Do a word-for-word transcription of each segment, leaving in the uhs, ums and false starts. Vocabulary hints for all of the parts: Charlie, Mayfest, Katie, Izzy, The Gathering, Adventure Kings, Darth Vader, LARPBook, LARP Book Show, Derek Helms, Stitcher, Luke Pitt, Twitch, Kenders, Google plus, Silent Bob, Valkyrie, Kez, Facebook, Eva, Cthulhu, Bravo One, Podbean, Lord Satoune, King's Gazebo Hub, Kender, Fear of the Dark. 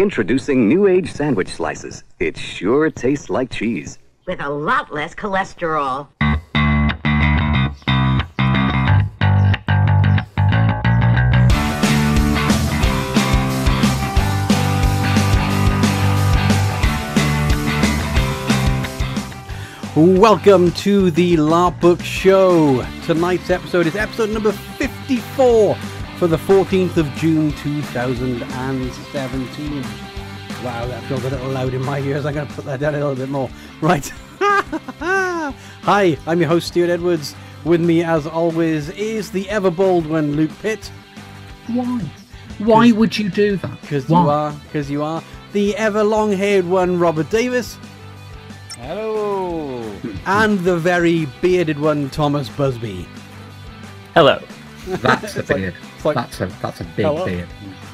Introducing New Age sandwich slices. It sure tastes like cheese. With a lot less cholesterol. Welcome to the LARP Book Show. Tonight's episode is episode number fifty-four for the fourteenth of June two thousand seventeen. Wow, that feels a little loud in my ears. I'm going to put that down a little bit more. Right. Hi, I'm your host, Stuart Edwards. With me, as always, is the ever-bold one, Luke Pitt. Why? Why would you do that? Because you are. Because you are. The ever-long-haired one, Robert Davis. Hello. And the very bearded one, Thomas Busby. Hello. That's a beard. Like, like, that's a that's a big hello. beard.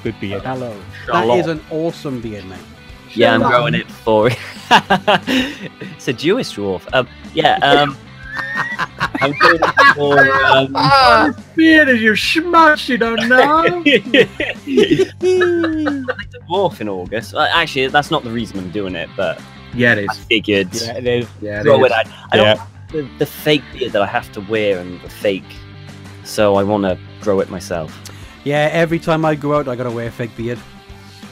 Good beard. Hello. That is an awesome beard, mate. Yeah, I'm growing it for. It's a Jewish dwarf. Um, yeah. Um, I'm growing it for. Um, ah, this beard is your schmush. You don't know. It's a dwarf in August. Actually, that's not the reason I'm doing it, but. Yeah, it is. I figured. Yeah, it is. Yeah, it is. I, I yeah. don't have the, the fake beard that I have to wear and the fake, so I want to grow it myself. Yeah, every time I go out, I gotta wear a fake beard.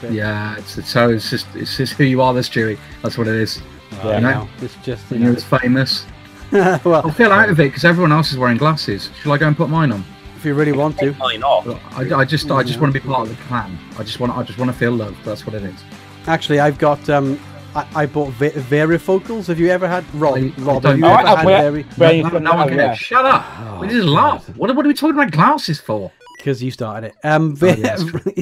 But... yeah, it's, it's so it's just it's just who you are, this Stewie. That's what it is. Oh, yeah, you know? It's just you know, it's famous. Well, I feel out of it because everyone else is wearing glasses. Should I go and put mine on? If you really I want to. Mine off. I, I just I just want to be part of the clan. I just want I just want to feel loved. That's what it is. Actually, I've got. Um, I, I bought va varifocals. Have you ever had Rob? I, Rob, I have you ever I, had vari? No, no, no one can. It. Shut up! Oh, this is laugh. What, what are we talking about glasses for? Because you started it. Um, oh, yes.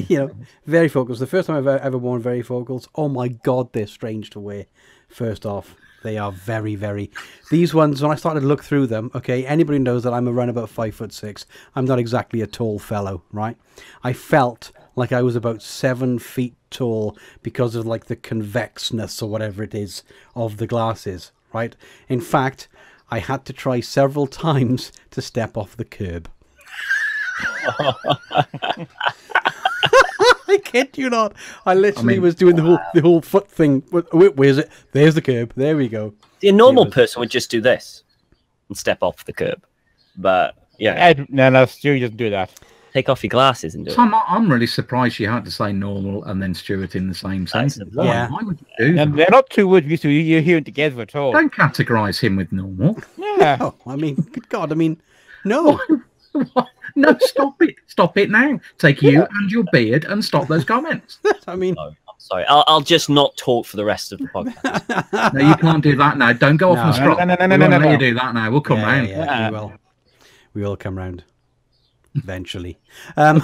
You know, varifocals. The first time I've ever worn varifocals. Oh my god, they're strange to wear. First off, they are very, very. These ones, when I started to look through them, okay, anybody knows that I'm around about five foot six. I'm not exactly a tall fellow, right? I felt like I was about seven feet tall because of like the convexness or whatever it is of the glasses, right? In fact, I had to try several times to step off the curb. I kid you not. I literally I mean, was doing wow. the whole the whole foot thing. Where's it? There's the curb. There we go. See, a normal was... person would just do this and step off the curb. But yeah, Ed, no, no, Stu doesn't do that. Take off your glasses and do Tom, it. I'm really surprised you had to say normal and then Stuart in the same sentence. Why? Yeah. Why would you do no, that? They're not two words you you're hearing together at all. Don't categorise him with normal. Yeah. No, I mean, good God, I mean, no. No, stop it. Stop it now. Take you yeah. and your beard and stop those comments. I mean... No, I'm sorry. I'll, I'll just not talk for the rest of the podcast. No, you can't do that now. Don't go no, off and scroll. No, no, no, no, no, no, no. You do that now. We'll come yeah, round. Yeah, yeah. We will. We will come round. Eventually, um,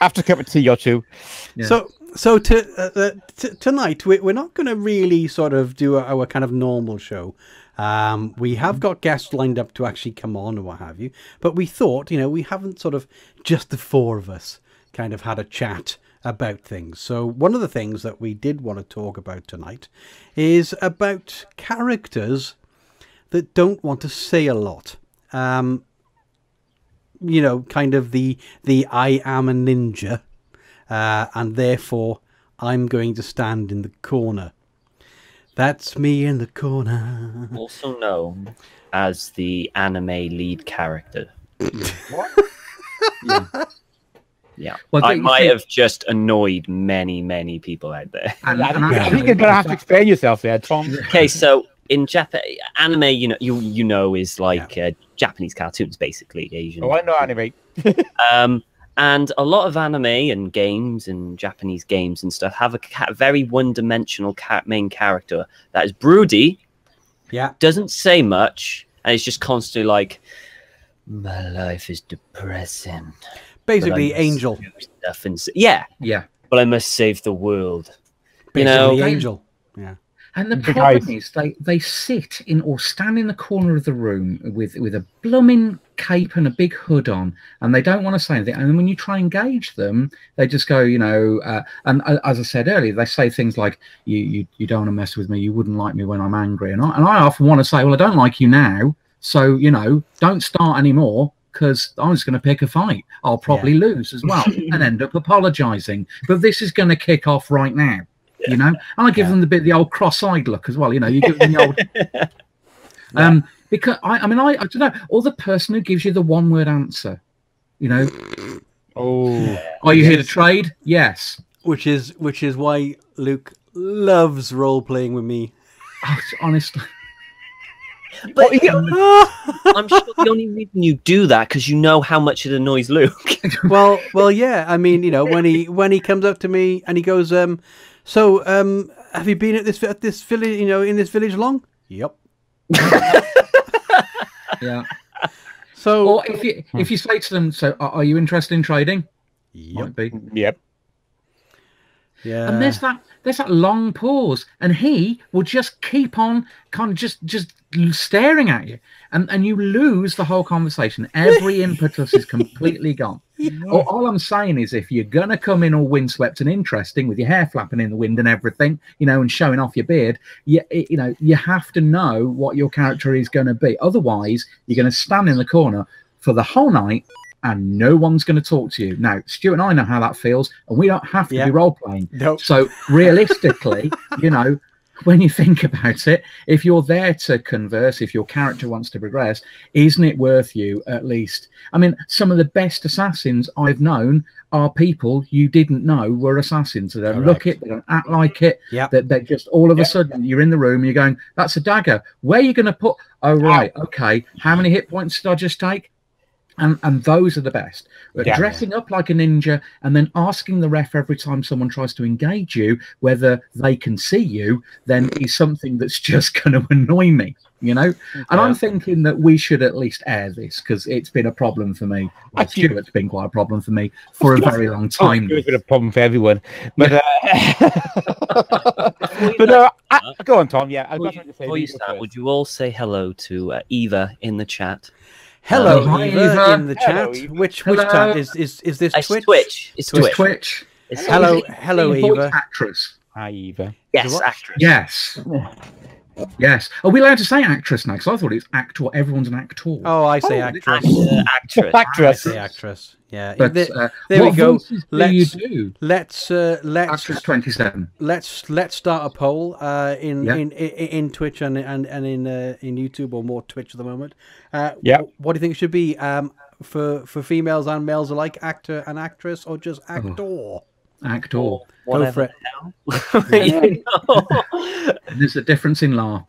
after a cup of tea or two. Yeah. So, so to, uh, t tonight we, we're not going to really sort of do our, our kind of normal show. Um, we have got guests lined up to actually come on and what have you. But we thought, you know, we haven't sort of just the four of us kind of had a chat about things. So one of the things that we did want to talk about tonight is about characters that don't want to say a lot. Um, you know, kind of the the I am a ninja uh, and therefore I'm going to stand in the corner. That's me in the corner. Also known as the anime lead character. What? Yeah. Yeah. Well, I might have just annoyed many, many people out there. And, and I think you're going to have to explain yourself there, Tom. Okay, so... in Japan, anime, you know, you you know, is like yeah. uh, Japanese cartoons, basically Asian. Oh, I know anime. um, and a lot of anime and games and Japanese games and stuff have a ca very one-dimensional ca main character that is broody. Yeah, doesn't say much, and it's just constantly like, my life is depressing. Basically, angel stuff and yeah, yeah. But I must save the world. Basically, you know, angel. Yeah. And the problem is they, they sit in or stand in the corner of the room with, with a blooming cape and a big hood on, and they don't want to say anything. And when you try and engage them, they just go, you know, uh, and uh, as I said earlier, they say things like, you, you, you don't want to mess with me, you wouldn't like me when I'm angry. And I, and I often want to say, well, I don't like you now, so, you know, don't start anymore. because I was going to pick a fight. I'll probably yeah. lose as well and end up apologizing. But this is going to kick off right now, yeah. you know. And I give yeah. them the bit the old cross-eyed look as well, you know. You give them the old, yeah. um, because I, I mean, I, I don't know, or the person who gives you the one-word answer, you know. Oh, are you yes. here to trade? Yes, which is which is why Luke loves role-playing with me. Oh, honestly. But um, I'm sure the only reason you do that because you know how much it annoys Luke. well, well, yeah. I mean, you know, when he when he comes up to me and he goes, um, so um, have you been at this at this village? You know, in this village long? Yep. yeah. So, or if you if you say to them, so are you interested in trading? Yep. Might be. Yep. Yeah. And there's that there's that long pause, and he will just keep on kind of just just staring at you, and and you lose the whole conversation. Every impetus is completely gone. Yeah. All, all I'm saying is, if you're gonna come in all windswept and interesting with your hair flapping in the wind and everything, you know, and showing off your beard, you you know, you have to know what your character is going to be. Otherwise, you're going to stand in the corner for the whole night. And no one's going to talk to you. Now, Stuart and I know how that feels, and we don't have to yeah. be role-playing. Nope. So realistically, you know, when you think about it, if you're there to converse, if your character wants to progress, isn't it worth you at least? I mean, some of the best assassins I've known are people you didn't know were assassins. They don't Correct. Look it, they don't act like it. Yep. They're, they're just all of yep. a sudden you're in the room and you're going, that's a dagger. Where are you going to put? Oh, right, Ow. Okay. How many hit points did I just take? And, and those are the best. But yeah. dressing up like a ninja and then asking the ref every time someone tries to engage you whether they can see you, then is something that's just going to annoy me, you know. Yeah. And I'm thinking that we should at least air this because it's been a problem for me. Well, Stuart's been quite a problem for me for a very long time. It's been a problem for everyone. But, uh... but no, I... go on, Tom. Yeah, I've got something to say. Before you start, would you all say hello to uh, Eva in the chat? Hello, Hi, Eva, Eva. in the hello, chat. Eva. Which hello. which chat is is is this? It's Twitch. Twitch. It's Twitch. Twitch. It's hello, Twitch. hello, Eva. Actress. Hi, Eva. Yes, actress. Yes, yes. Are we allowed to say actress now? Because I thought it's actor. Everyone's an actor. Oh, I say oh, actress. Actor, actress. Actress. I say actress. Yeah. But, there uh, there we go. Let's do you do? let's uh, let's Actress twenty-seven. Let's let's start a poll uh, in, yeah. in in in Twitch and and and in uh, in YouTube, or more Twitch at the moment. Uh, yeah. What do you think it should be um, for for females and males alike? Actor and actress, or just actor? Oh. Actor. Or whatever. Go for it. know. There's a difference in LARP.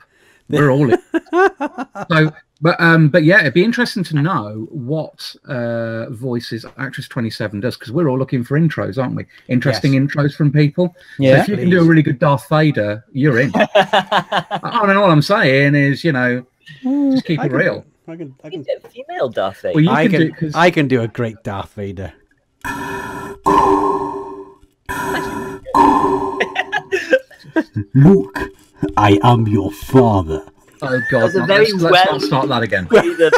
We're all in. So. But um, but yeah, it'd be interesting to know what uh, voices Actress twenty-seven does, because we're all looking for intros, aren't we? Interesting yes. intros from people. Yeah, so if you please. can do a really good Darth Vader, you're in. I mean, all I'm saying is, you know, just keep I it can, real. I can, I can... female Darth Vader. Well, you I can, can do, cause... I can do a great Darth Vader. Luke, I am your father. Oh God! That no, very let's, well let's not start that again. Well, that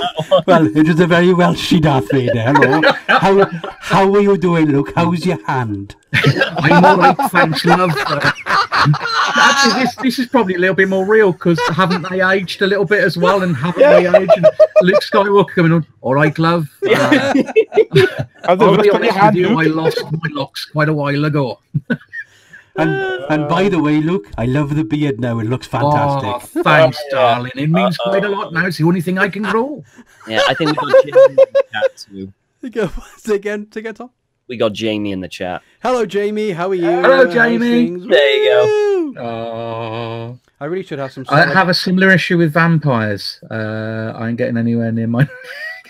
well, it was a very Welsh Darth Vader. Hello. how how are you doing, Luke? How's your hand? I'm all right, thanks, love. Actually, this this is probably a little bit more real because haven't they aged a little bit as well? And haven't yeah. they aged? And Luke Skywalker coming on. All right, love. Uh, I'll be honest with you. I lost my locks quite a while ago. And and by the way, Luke, I love the beard now. It looks fantastic. Oh, thanks, darling. It means uh-oh. quite a lot now. It's the only thing I can grow. Yeah, I think we got Jamie in the chat too. Again, to get on. We got Jamie in the chat. Hello, Jamie. How are you? Hello, Jamie. There you go. Oh, I really should have some. I have a similar issue with vampires. Uh, I ain't getting anywhere near mine.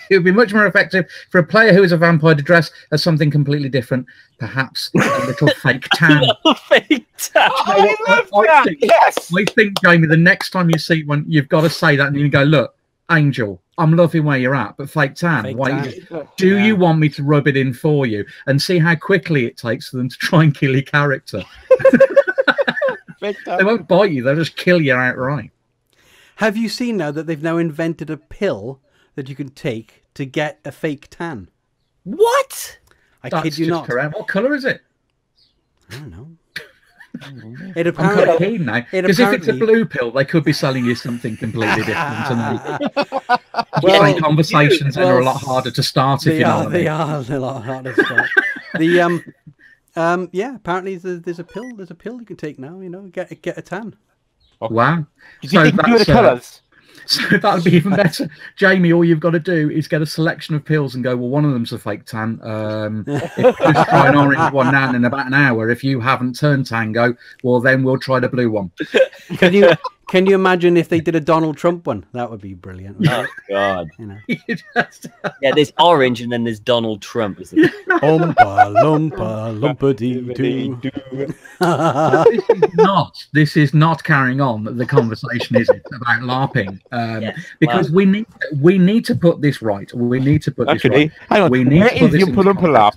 It would be much more effective for a player who is a vampire to dress as something completely different, perhaps a little fake tan. A fake tan. Oh, I, I love I, that. I think, yes. I think, Jamie, the next time you see one, you've got to say that, and you go, "Look, Angel, I'm loving where you're at, but fake tan. Fake why tan. You, do yeah. you want me to rub it in for you?" And see how quickly it takes for them to try and kill your character. They won't bite you; they'll just kill you outright. Have you seen now that they've now invented a pill that you can take to get a fake tan? What? I That's kid you not. Correct. What colour is it? I don't know. It apparently, because if it's a blue pill, they could be selling you something completely different. And well, conversations well, are a lot harder to start. They if you are. Know they I mean. are a lot harder to start. the um, um, yeah. Apparently, there's a, there's a pill. There's a pill you can take now. You know, get get a tan. Okay. Wow. Do you so think that's, the colours? So that would be even better. Jamie, all you've got to do is get a selection of pills and go, well, one of them's a fake tan. Um, if, just try an orange one now in about an hour. If you haven't turned tango, well, then we'll try the blue one. Can you can you imagine if they did a Donald Trump one? That would be brilliant. Oh, God. You know. Yeah, there's orange and then there's Donald Trump. Isn't it? Umpa, lumpa, lumpity-doo. This is not, this is not carrying on the conversation, is it, about LARPing? Um, yes, because well. we need we need to put this right. We need to put Actually, this right. We need Where to put this pull up LARP?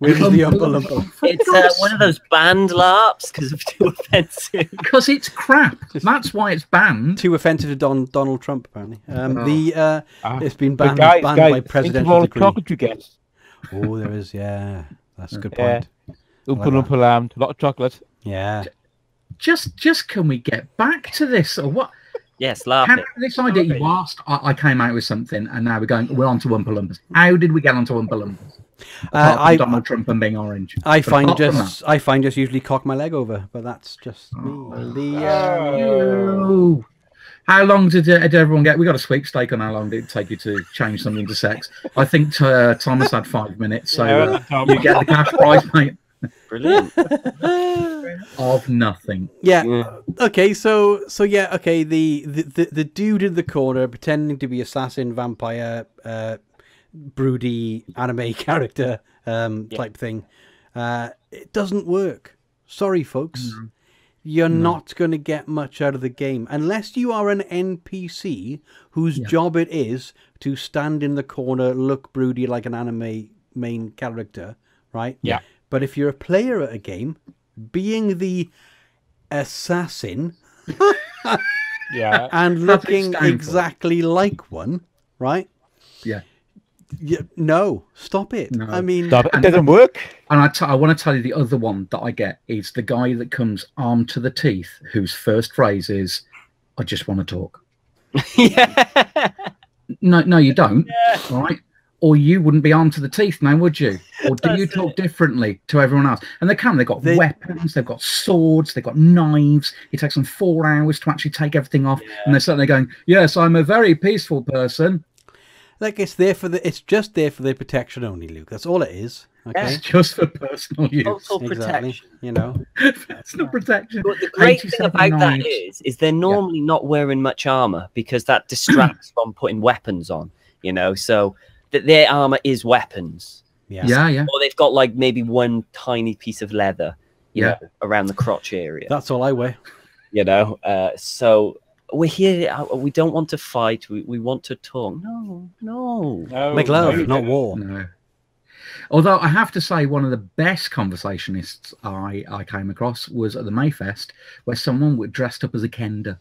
Where's the Umpa Lumpa? It's uh, one of those banned LARPs because it's too offensive. Because it's crap. That's why it's banned. Too offensive to Don Donald Trump, apparently. Um, oh. The uh, ah. it's been banned, guys, banned guys, by presidential decree. Chocolate you get. Oh, there is. Yeah, that's a good point. Umpa Lumpa Lump, a lot of chocolate. Yeah. Just, just can we get back to this or what? Yes, laughing. This idea, you asked, I, I came out with something, and now we're going, we're on to Umpa Lumpas. How did we get on to Umpa Lumpas? Uh, I, Donald Trump and being orange. I find just, I find just usually cock my leg over, but that's just me. Oh, Leo. How long did, uh, did everyone get? We got a sweepstake on how long did it take you to change something to sex. I think uh, Thomas had five minutes, so uh, you get the cash prize, mate. Brilliant. Of nothing. Yeah. yeah. Okay. So. So yeah. Okay. The, the the the dude in the corner pretending to be assassin, vampire, uh, broody anime character um, yeah. type thing. Uh, it doesn't work. Sorry, folks. No. You're no. not going to get much out of the game unless you are an N P C whose yeah. job it is to stand in the corner, look broody like an anime main character, right? Yeah. But if you're a player at a game, being the assassin yeah, and looking exactly like one, right? Yeah. yeah no, stop it. No. I mean, stop it. It doesn't work. And I, I want to tell you the other one that I get is the guy that comes armed to the teeth, whose first phrase is, I just want to talk. yeah. No, no, you don't. Yeah. All right. Or you wouldn't be armed to the teeth now, would you? Or do you talk it. differently to everyone else? And they can. They've got they... weapons. They've got swords. They've got knives. It takes them four hours to actually take everything off. Yeah. And they're suddenly going, yes, I'm a very peaceful person. Like it's there for the. It's just there for their protection only, Luke. That's all it is. Okay? It's just for personal use. Total protection. Exactly. You know, personal protection. But the great thing about knives. that is, is they're normally yeah. not wearing much armor because that distracts from putting weapons on. You know, so. That their armor is weapons. Yeah. yeah, yeah. Or they've got like maybe one tiny piece of leather, you yeah. know, around the crotch area. That's all I wear. You know, uh, so we're here. We don't want to fight. We we want to talk. No, no. no Make love, no, not war. No. Although I have to say, one of the best conversationists I I came across was at the Mayfest, where someone was dressed up as a Kender.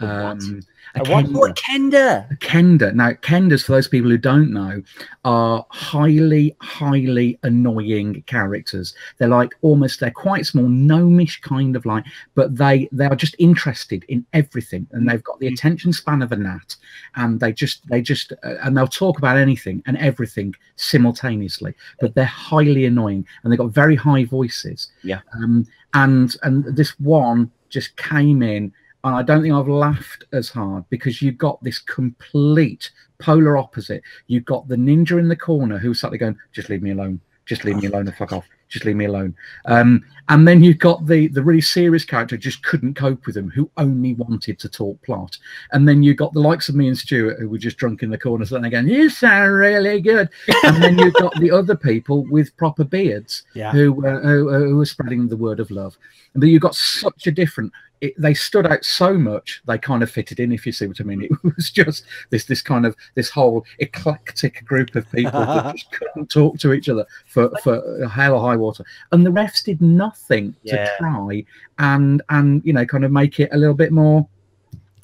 Um, a Kender. What Kender? A Kender. Now, Kenders, for those people who don't know, are highly, highly annoying characters. They're like almost, they're quite small, gnomish kind of like, but they, they are just interested in everything, and they've got the attention span of a gnat, and they just, they just, uh, and they'll talk about anything and everything simultaneously, but they're highly annoying, and they've got very high voices. Yeah. Um, and, and this one just came in. And I don't think I've laughed as hard because you've got this complete polar opposite. You've got the ninja in the corner who's suddenly going, just leave me alone. Just leave me alone and fuck off. Just leave me alone. Um, and then you've got the, the really serious character who just couldn't cope with him, who only wanted to talk plot. And then you've got the likes of me and Stuart who were just drunk in the corner and again, you sound really good. And then you've got the other people with proper beards yeah. who, uh, who, who were spreading the word of love. And then you've got such a different... It, they stood out so much they kind of fitted in, if you see what I mean. It was just this this kind of this whole eclectic group of people that just couldn't talk to each other for for hell or high water, and the refs did nothing yeah. to try and and you know kind of make it a little bit more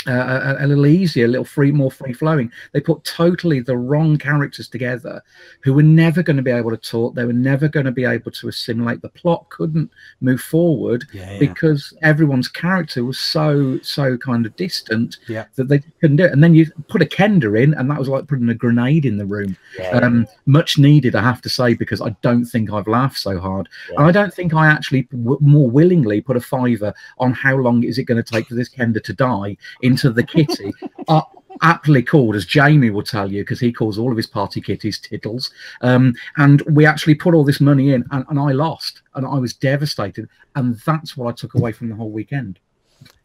Uh, a, a little easier, a little free, more free-flowing. They put totally the wrong characters together who were never going to be able to talk. They were never going to be able to assimilate. The plot couldn't move forward yeah, yeah. because everyone's character was so, so kind of distant yeah. that they couldn't do it. And then you put a Kender in, and that was like putting a grenade in the room. Yeah, um, yeah. Much needed, I have to say, because I don't think I've laughed so hard. Yeah. And I don't think I actually w more willingly put a fiver on how long is it going to take for this Kender to die in into the kitty, are aptly called, as Jamie will tell you, because he calls all of his party kitties tittles. Um, and we actually put all this money in, and, and I lost, and I was devastated. And that's what I took away from the whole weekend.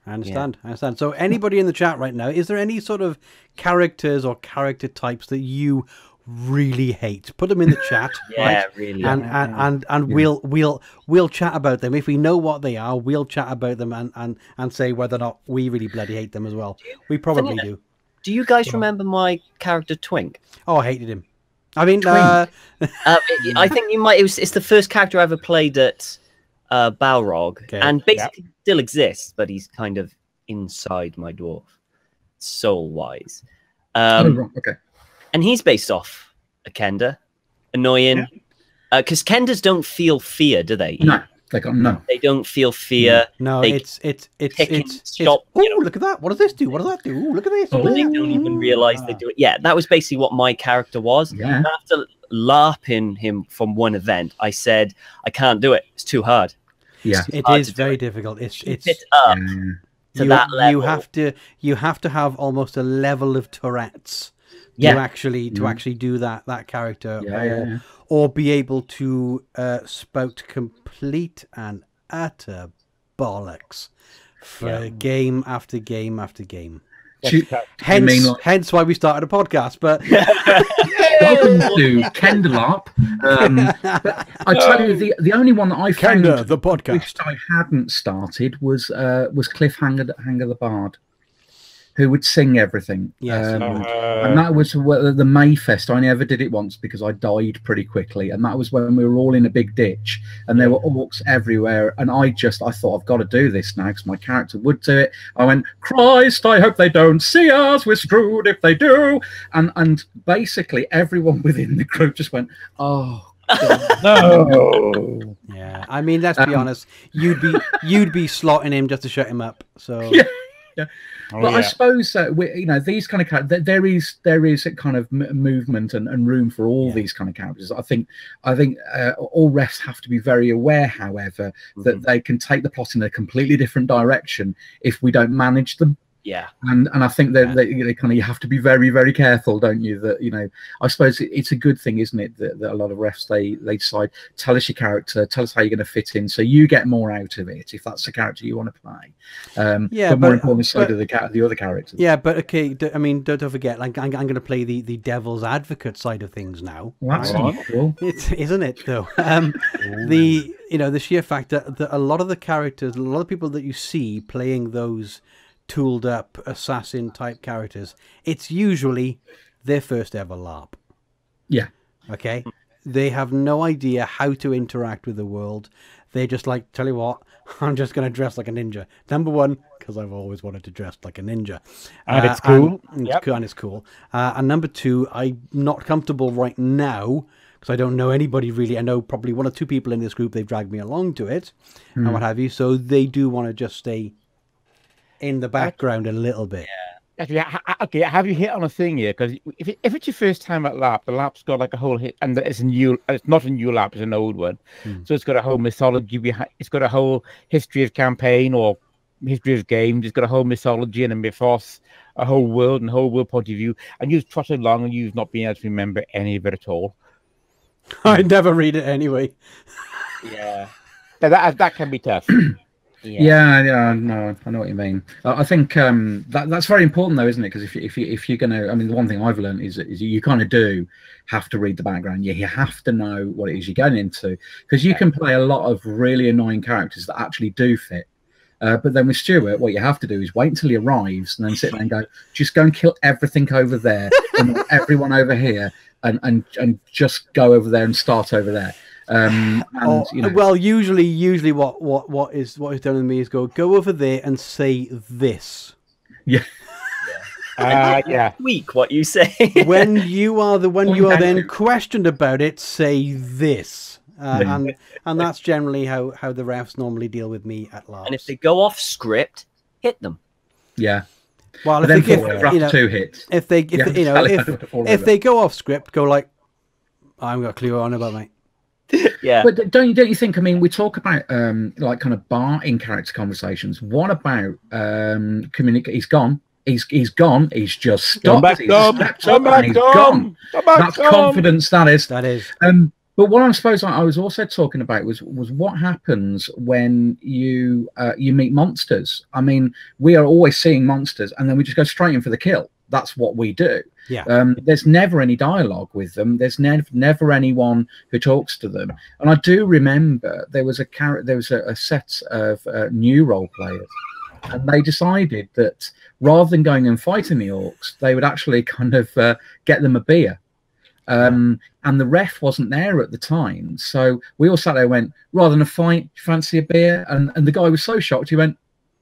I understand. Yeah. I understand. So anybody in the chat right now, is there any sort of characters or character types that you really hate? Put them in the chat. yeah, right? really. And yeah. and and, and yeah. we'll we'll we'll chat about them. If we know what they are, we'll chat about them and and and say whether or not we really bloody hate them as well. We probably do. You, do you guys remember my character Twink? Oh, I hated him. I mean, uh... uh, it, I think you might. It was, it's the first character I ever played at uh, Balrog, okay. and basically yep. still exists, but he's kind of inside my dwarf, soul wise. Um, oh, okay. And he's based off a Kender. Annoying. Because yeah. uh, Kenders don't feel fear, do they? No. They don't, no. They don't feel fear. No, they it's... it's, it's, it's, it's oh, you know, look at that. What does this do? What does that do? Ooh, look at this. Oh, they don't even realise they do it. Yeah, that was basically what my character was. Yeah. After LARPing him from one event, I said, I can't do it. It's too hard. Yeah, It is very difficult. It's... it's it up um, to you, that level. You have to, you have to have almost a level of Tourette's. Yeah. To actually to mm. actually do that that character yeah, or, yeah, yeah. or be able to uh, spout complete and utter bollocks for yeah. game after game after game. You, hence, you hence why we started a podcast. But welcome to Kenderlarp. Um, I tell you, the the only one that I found Kender, the podcast which I hadn't started was uh, was Cliffhanger Hang of the Bard, who would sing everything. Yes. Um, uh, and that was the Mayfest. I never did it once because I died pretty quickly. And that was when we were all in a big ditch and there were orcs everywhere. And I just, I thought, I've got to do this now because my character would do it. I went, Christ, I hope they don't see us. We're screwed if they do. And, and basically everyone within the group just went, oh, God, no. Yeah. I mean, let's be um, honest. You'd be, you'd be slotting him just to shut him up. So... Yeah. Yeah. Oh, but yeah. I suppose that we, you know, these kind of characters, there is there is a kind of m movement and, and room for all yeah. these kind of characters. I think I think uh, all refs have to be very aware, however, mm-hmm. that they can take the plot in a completely different direction if we don't manage them. Yeah, and and I think that yeah. they, they kind of you have to be very very careful, don't you? That you know, I suppose it, it's a good thing, isn't it? That, that a lot of refs they they decide tell us your character, tell us how you're going to fit in, so you get more out of it if that's the character you want to play. Um, yeah, but more but, importantly, so do the the other characters. Yeah, but okay, I mean, don't, don't forget, like I'm, I'm going to play the the devil's advocate side of things now. Well, that's right? not cool, it's, isn't it? Though um, the you know the sheer fact that, that a lot of the characters, a lot of people that you see playing those tooled up assassin type characters, it's usually their first ever LARP. Yeah. Okay. They have no idea how to interact with the world. They're just like, tell you what, I'm just going to dress like a ninja. Number one, because I've always wanted to dress like a ninja. And uh, it's cool. And, yep. and it's cool. Uh, and number two, I'm not comfortable right now because I don't know anybody really. I know probably one or two people in this group. They've dragged me along to it mm. and what have you. So they do want to just stay in the background a little bit. Yeah. Okay, okay, have you hit on a thing here? Because if, it, if it's your first time at LARP, the LARP's got like a whole hit, and it's a new, it's not a new LARP, it's an old one. Mm. So it's got a whole mythology behind. It's got a whole history of campaign or history of games. It's got a whole mythology and a mythos, a whole world and whole world point of view. And you've trotted along, and you've not been able to remember any of it at all. I never read it anyway. Yeah, that that can be tough. Yeah. yeah, yeah, no, I know what you mean. Uh, I think um, that that's very important, though, isn't it? Because if you, if you if you're gonna, I mean, the one thing I've learned is is you kind of do have to read the background. Yeah, you have to know what it is you're going into, because you can play a lot of really annoying characters that actually do fit. Uh, but then with Stuart, what you have to do is wait until he arrives and then sit there and go, just go and kill everything over there and everyone over here, and and and just go over there and start over there. Um, and, or, you know. Well, usually, usually, what what what is what is done with me is go go over there and say this. Yeah, Uh, yeah. Weak, what you say. When you are the when you are then questioned about it, say this, uh, and and that's generally how how the refs normally deal with me at LARPs. And if they go off script, hit them. Yeah. Well, but if then they give, you know, two hits. If they if, yeah, you know if if they go off script, go like, I haven't got a clue what I'm about, mate. Yeah, but don't you don't you think? I mean, we talk about um, like kind of bar in character conversations. What about um, communicate? He's gone. He's he's gone. He's just stopped. Come back, he's Dom. Stepped Come up back, and he's Dom. Gone. Come back, That's Dom. Confidence. That is. That is. Um, but what I suppose I was also talking about was was what happens when you uh, you meet monsters. I mean, we are always seeing monsters, and then we just go straight in for the kill. That's what we do. Yeah. Um, there's never any dialogue with them. There's never never anyone who talks to them. And I do remember there was a char there was a, a set of uh, new role players, and they decided that rather than going and fighting the orcs, they would actually kind of uh, get them a beer. Um, and the ref wasn't there at the time, so we all sat there and went, rather than a fight, fancy a beer? And and the guy was so shocked, he went,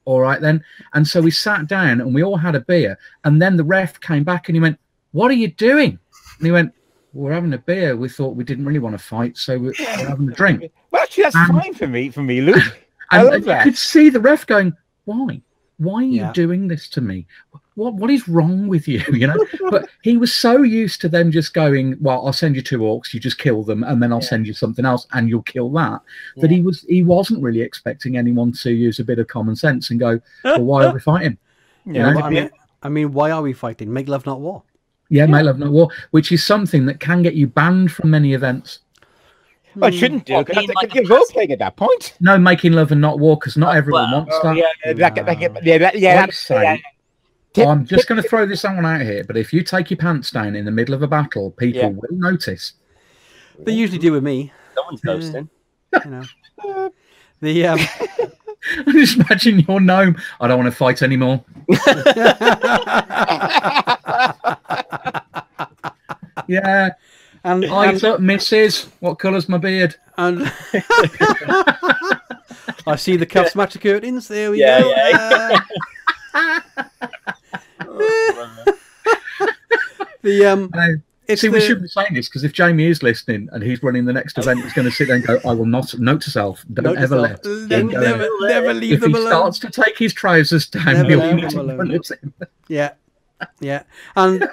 all right then. And so we sat down and we all had a beer, and then the ref came back and he went, what are you doing? And he went, we're having a beer. We thought we didn't really want to fight, so we're, we're having a drink. Well, actually, that's and, fine for me, for me, Luke. I and, love and that. You could see the ref going, why? Why are yeah. you doing this to me? What what is wrong with you? You know, but he was so used to them just going, well, I'll send you two orcs, you just kill them, and then I'll yeah. send you something else, and you'll kill that. Yeah. That he was he wasn't really expecting anyone to use a bit of common sense and go, well, why are we fighting? Yeah, you know? I mean, I mean, why are we fighting? Make love, not war. Yeah, yeah. Make love, not war, which is something that can get you banned from many events. I shouldn't do it. I think like give role playing at that point. No, making love and not war, because not oh, everyone well, wants oh, that. Yeah, that, that, that, that, yeah, that, yeah, that's yeah. Tip, well, I'm just going to throw this someone out here, but if you take your pants down in the middle of a battle, people yeah. will notice. They usually do with me. Someone's ghosting. Uh, you know. the um... I just imagine your gnome. I don't want to fight anymore. Yeah. And eyes up, missus. What colour's my beard? And I see the cuffs match the curtains. There we yeah, go. Yeah. Uh... the um, it's see, the... we shouldn't be saying this, because if Jamie is listening and he's running the next event, he's going to sit there and go, "I will not note to self. Don't note ever let, don't never, never, never leave if them alone." If he starts to take his trousers down, he'll need to notice him. Yeah, yeah, and.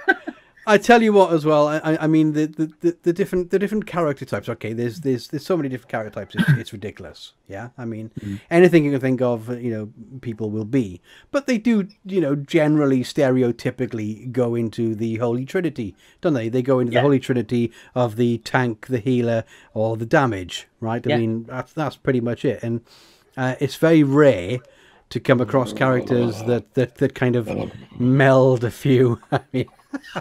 I tell you what, as well. I, I mean, the, the the different the different character types. Okay, there's there's there's so many different character types. It's, it's ridiculous. Yeah, I mean, mm. anything you can think of, you know, people will be. But they do, you know, generally stereotypically go into the Holy Trinity, don't they? They go into yeah. the Holy Trinity of the tank, the healer, or the damage. Right? I yeah. mean, that's that's pretty much it. And uh, it's very rare to come across characters that that that kind of meld a few. I mean.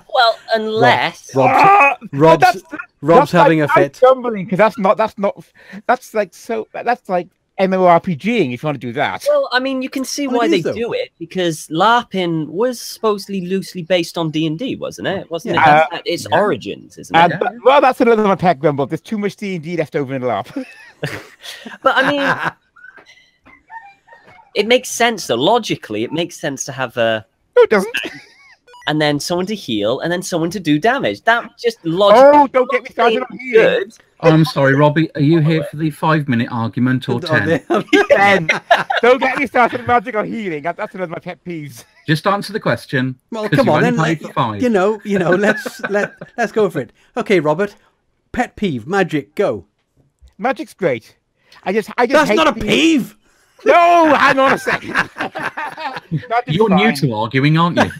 Well, unless Rob, Rob's, ah, Rob's, that's, that's, Rob's that's having like, a fit. Because that's not that's not that's like so that's like MMORPGing if you want to do that. Well, I mean, you can see well, why they though. do it, because LARPing was supposedly loosely based on D and D, wasn't it? Wasn't yeah. it? That's, uh, its yeah. origins, isn't uh, it? But, well, that's another one, Pack Grumble. There's too much D and D left over in LARP. But I mean, it makes sense though. Logically, it makes sense to have a. No, it doesn't. And then someone to heal, and then someone to do damage. That just logically... Oh, don't get me started on healing. I'm sorry, Robbie. Are you here for the five-minute argument or ten? ten. Don't get me started on magic or healing. That's another of my pet peeves. Just answer the question. Well, come on then. Like, five. You know, you know. Let's let let's go for it. Okay, Robert. Pet peeve, magic. Go. Magic's great. I just, I just. That's hate not a peeve. peeve. No, hang on a second. You're fine. New to arguing, aren't you?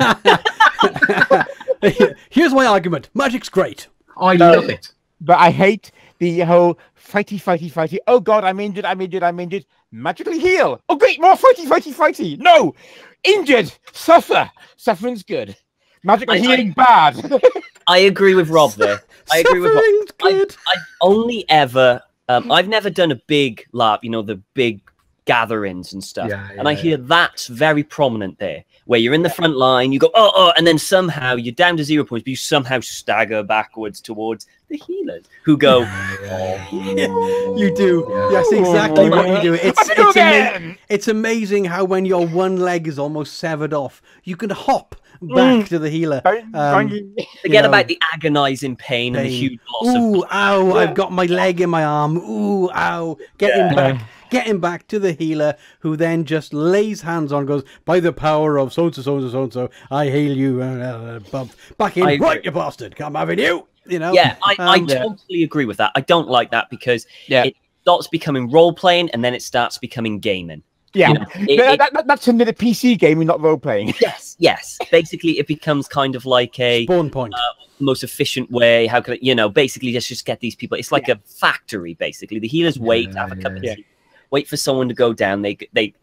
Here's my argument. Magic's great. I no, love it. But I hate the whole fighty, fighty, fighty. Oh, God, I'm injured, I'm injured, I'm injured. Magically heal. Oh, great, more fighty, fighty, fighty. No, injured, suffer. Suffering's good. Magical I, healing, I, bad. I agree with Rob there. I agree with Rob. Good. I, I only ever, um, I've never done a big LARP, you know, the big gatherings and stuff. Yeah, yeah, and I yeah. hear that's very prominent there, where you're in the front line, you go, oh, oh, and then somehow you're down to zero points, but you somehow stagger backwards towards the healers who go, yeah, yeah, yeah. Oh. You do. Yeah. That's exactly what you do. It's, it's, ama it's amazing how when your one leg is almost severed off, you can hop back mm. to the healer. Um, Forget know, about the agonizing pain, pain and the huge loss. Ooh, of ow, yeah. I've got my leg in my arm. Ooh, ow. Get yeah. him back. Get him back to the healer, who then just lays hands on and goes, by the power of so-and-so, so-and-so, so-and-so, I hail you. Uh, bump. Back in. I right, agree. You bastard. Come having you. You know? Yeah, I, um, I totally yeah. agree with that. I don't like that because yeah. it starts becoming role-playing and then it starts becoming gaming. Yeah, you know, it, that, it, that, that's another P C game, we're not role-playing. Yes, yes. Basically, it becomes kind of like a... Spawn point. Uh, most efficient way. How could I, you know, basically, let's just get these people. It's like yeah. a factory, basically. The healers yeah, wait, have a cup yeah. of tea, wait for someone to go down. They... they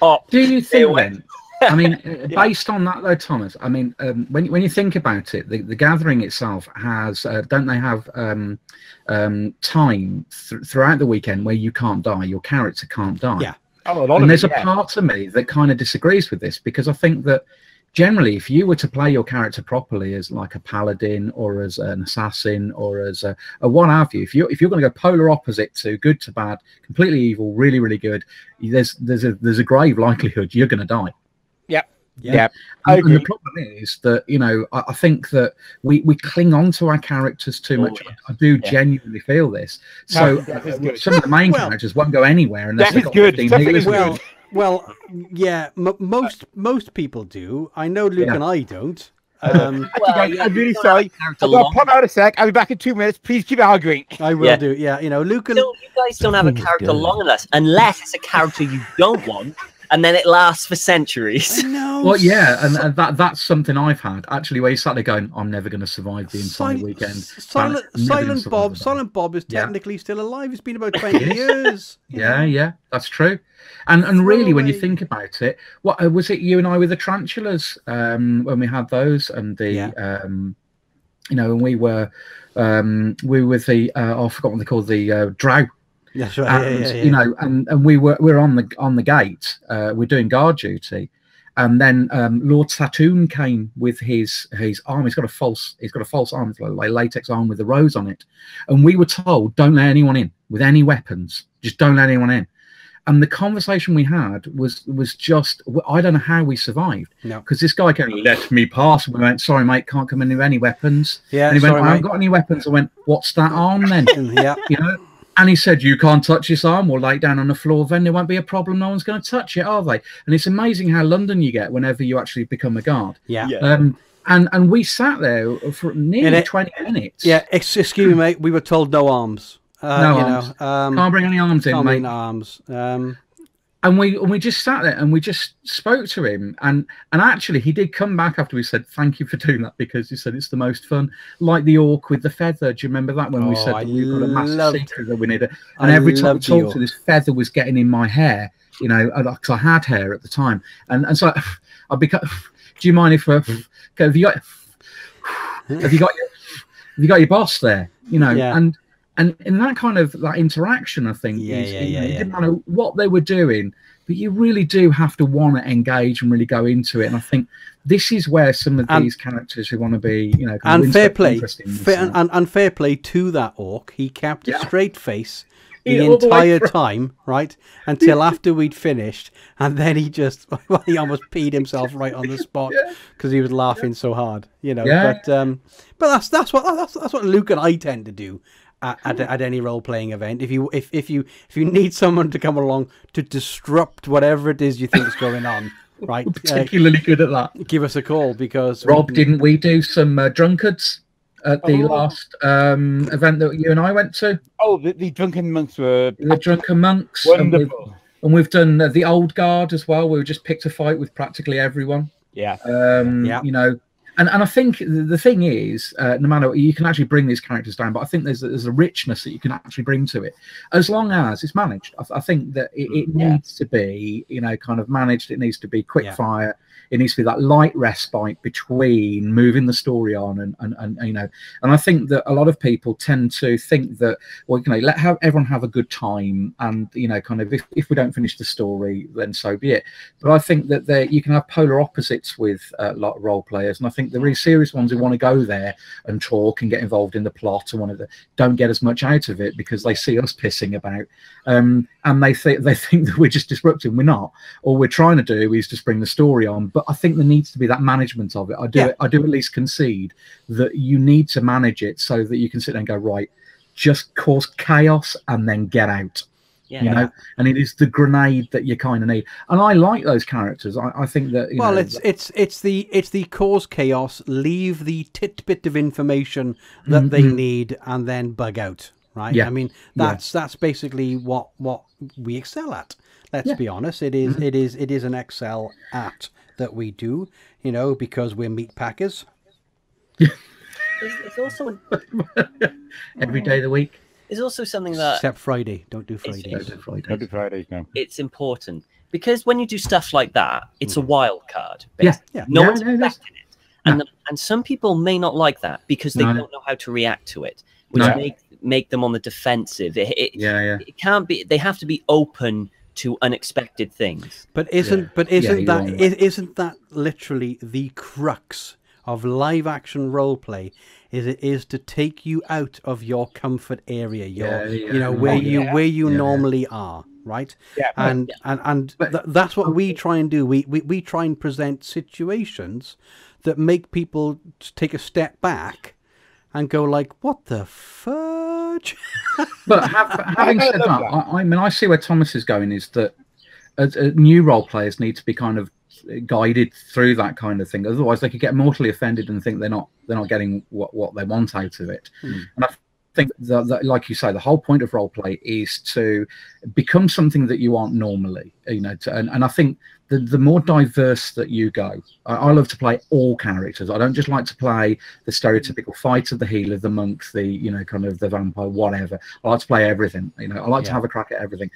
hop, do you think, then, I mean, yeah. based on that, though, Thomas, I mean, um, when, when you think about it, the, the Gathering itself has... Uh, don't they have... Um, um, time th throughout the weekend where you can't die, your character can't die. Yeah. Oh, a lot and there's it, a yeah. part of me that kind of disagrees with this, because I think that generally, if you were to play your character properly as like a paladin or as an assassin or as a, a what have you, if you're if you're going to go polar opposite to good to bad, completely evil, really really good, there's there's a there's a grave likelihood you're going to die. Yeah. Yeah, yeah. And, and the problem is that, you know, I, I think that we we cling on to our characters too oh, much. Yeah. I do yeah. genuinely feel this. So uh, some of the main well, characters won't go anywhere unless they've got fifteen well, good. Well, yeah, m most most people do. I know Luke yeah. and I don't. Um, well, yeah, I'm really sorry. I'll pop out a sec. I'll be back in two minutes. Please keep arguing. I will yeah. do. Yeah, you know, Luke and so you guys don't have a character long enough unless it's a character you don't want. And then it lasts for centuries. No. Well, yeah, and, and that that's something I've had, actually, where you sat there going, I'm never going to survive the entire weekend. Silent, Silent Bob Silent Bob is technically yeah. still alive. It's been about twenty years. Yeah, yeah, that's true. And and really, when you think about it, what uh, was it you and I with the tarantulas um, when we had those and the... Yeah. Um, you know, when we were, um, we were with the... Uh, oh, I forgot what they called, the uh, Drow. Yeah, sure. And, yeah, yeah, yeah. you know, and, and we were we we're on the on the gate. Uh, we're doing guard duty, and then um, Lord Satoune came with his his arm. He's got a false he's got a false arm, like latex arm with a rose on it. And we were told, don't let anyone in with any weapons. Just don't let anyone in. And the conversation we had was was just, I don't know how we survived. No, because this guy came, let me pass. We went, sorry mate, can't come in with any weapons. Yeah, and he sorry, went, I haven't got any weapons. I went, what's that arm then? Yeah, you know. And he said, you can't touch this arm. We'll lay down on the floor, then there won't be a problem. No one's going to touch it, are they? And it's amazing how London you get whenever you actually become a guard. Yeah. yeah. Um, and, and we sat there for nearly it, twenty minutes. Yeah, excuse me, mate. We were told no arms. Uh, no you arms. Know, um, can't bring any arms can't in, bring mate. arms. Um, and, we, and we just sat there and we just spoke to him. And, and actually, he did come back after we said, thank you for doing that, because he said it's the most fun. Like the orc with the feather. Do you remember that when oh, we said that we've got a massive secret that we needed? And I every time we talked to this feather was getting in my hair, you know, because I had hair at the time. And, and so I'd be, do you mind if uh, have you got, have you got, your, have you got your boss there? You know, yeah. and, and in that kind of that interaction, I think, yeah, is, yeah, you, yeah, you yeah. didn't know what they were doing. But you really do have to want to engage and really go into it. And I think this is where some of and, these characters who want to be, you know, kind and of fair play, fair, and, and, and fair play to that orc. He kept yeah. a straight face the yeah, entire the time, right? Until after we'd finished. And then he just, well, he almost peed himself right on the spot because yeah. he was laughing yeah. so hard, you know, yeah. but, um, but that's, that's what, that's, that's what Luke and I tend to do. At, at, at any role-playing event, if you if if you if you need someone to come along to disrupt whatever it is you think is going on, right? Particularly uh, good at that. Give us a call because Rob, we, didn't we do some uh, drunkards at the oh. last um, event that you and I went to? Oh, the, the drunken monks were the drunken monks. Wonderful. And we've, and we've done uh, the old guard as well. We just picked a fight with practically everyone. Yeah. Um, yeah. You know. And, and I think the thing is, uh, no matter what, you can actually bring these characters down, but I think there's, there's a richness that you can actually bring to it, as long as it's managed. I, I think that it, it yeah. needs to be, you know, kind of managed. It needs to be quick yeah. fire. It needs to be that light respite between moving the story on and, and, and, you know, and I think that a lot of people tend to think that, well, you know, let have everyone have a good time and, you know, kind of if, if we don't finish the story, then so be it. But I think that there, you can have polar opposites with uh, lot of role players. And I think the really serious ones who want to go there and talk and get involved in the plot and one of the don't get as much out of it because they see us pissing about um and they think they think that we're just disrupting. We're not. All we're trying to do is just bring the story on, but I think there needs to be that management of it. I do, yeah. I do at least concede that you need to manage it so that you can sit there and go, right, just cause chaos and then get out. Yeah, you know, yeah. and it is the grenade that you kind of need, and I like those characters. I, I think that you well, know, it's it's it's the it's the cause chaos, leave the tidbit of information that mm-hmm. they need, and then bug out. Right? Yeah. I mean, that's yeah. that's basically what what we excel at. Let's yeah. be honest. It is mm-hmm. it is it is an excel at that we do. You know, because we're meat packers. it's, it's also every day of the week. It's also something that... Except Friday. Don't do Fridays. Don't do Fridays. Don't do Fridays, no. It's important. Because when you do stuff like that, it's a wild card. Yeah, yeah. No yeah, one's no, expecting no. it. And, no. the, and some people may not like that because they no, don't no. know how to react to it, which no. make, make them on the defensive. It, it, yeah, yeah. it can't be... They have to be open to unexpected things. But isn't, yeah. but isn't, yeah, that, right. isn't that literally the crux of live-action roleplay? Is it is to take you out of your comfort area, your yeah, yeah. you know where oh, yeah. you where you yeah. normally are, right? Yeah, and, yeah. and and and th that's what we try and do. We, we we try and present situations that make people take a step back and go like, "What the fudge?" But have, having said that, I, I mean, I see where Thomas is going is that as, as new role players need to be kind of guided through that kind of thing, otherwise they could get mortally offended and think they're not they're not getting what what they want out of it. Mm. And I think that, that, like you say, the whole point of role play is to become something that you aren't normally, you know. To, and, and I think the the more diverse that you go, I, I love to play all characters. I don't just like to play the stereotypical fighter, the healer, the monk, the you know kind of the vampire, whatever. I like to play everything. You know, I like yeah. to have a crack at everything.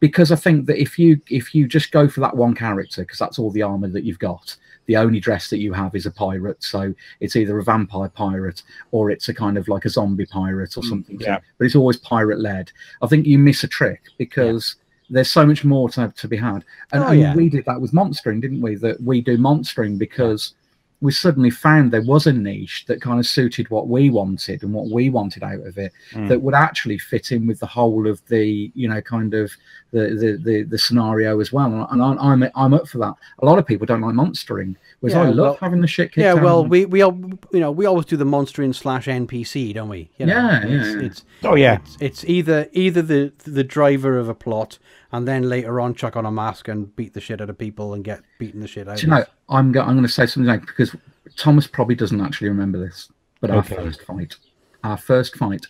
Because I think that if you if you just go for that one character, because that's all the armor that you've got, the only dress that you have is a pirate, so it's either a vampire pirate or it's a kind of like a zombie pirate or something. Yeah. But it's always pirate-led. I think you miss a trick because yeah. there's so much more to, to be had. And oh, I mean, yeah. we did that with monstering, didn't we? That we do monstering because we suddenly found there was a niche that kind of suited what we wanted and what we wanted out of it mm. that would actually fit in with the whole of the, you know, kind of the the the, the scenario as well. And I, I'm I'm up for that. A lot of people don't like monstering, whereas yeah, I love well, having the shit kicked Yeah, well, out. we we all, you know we always do the monstering slash N P C, don't we? You know, yeah, it's, yeah. It's, oh yeah. It's, it's either either the the driver of a plot, and then later on chuck on a mask and beat the shit out of people and get beaten the shit out. Do you know, I'm go I'm going to say something like, because Thomas probably doesn't actually remember this, but okay. our first fight, our first fight,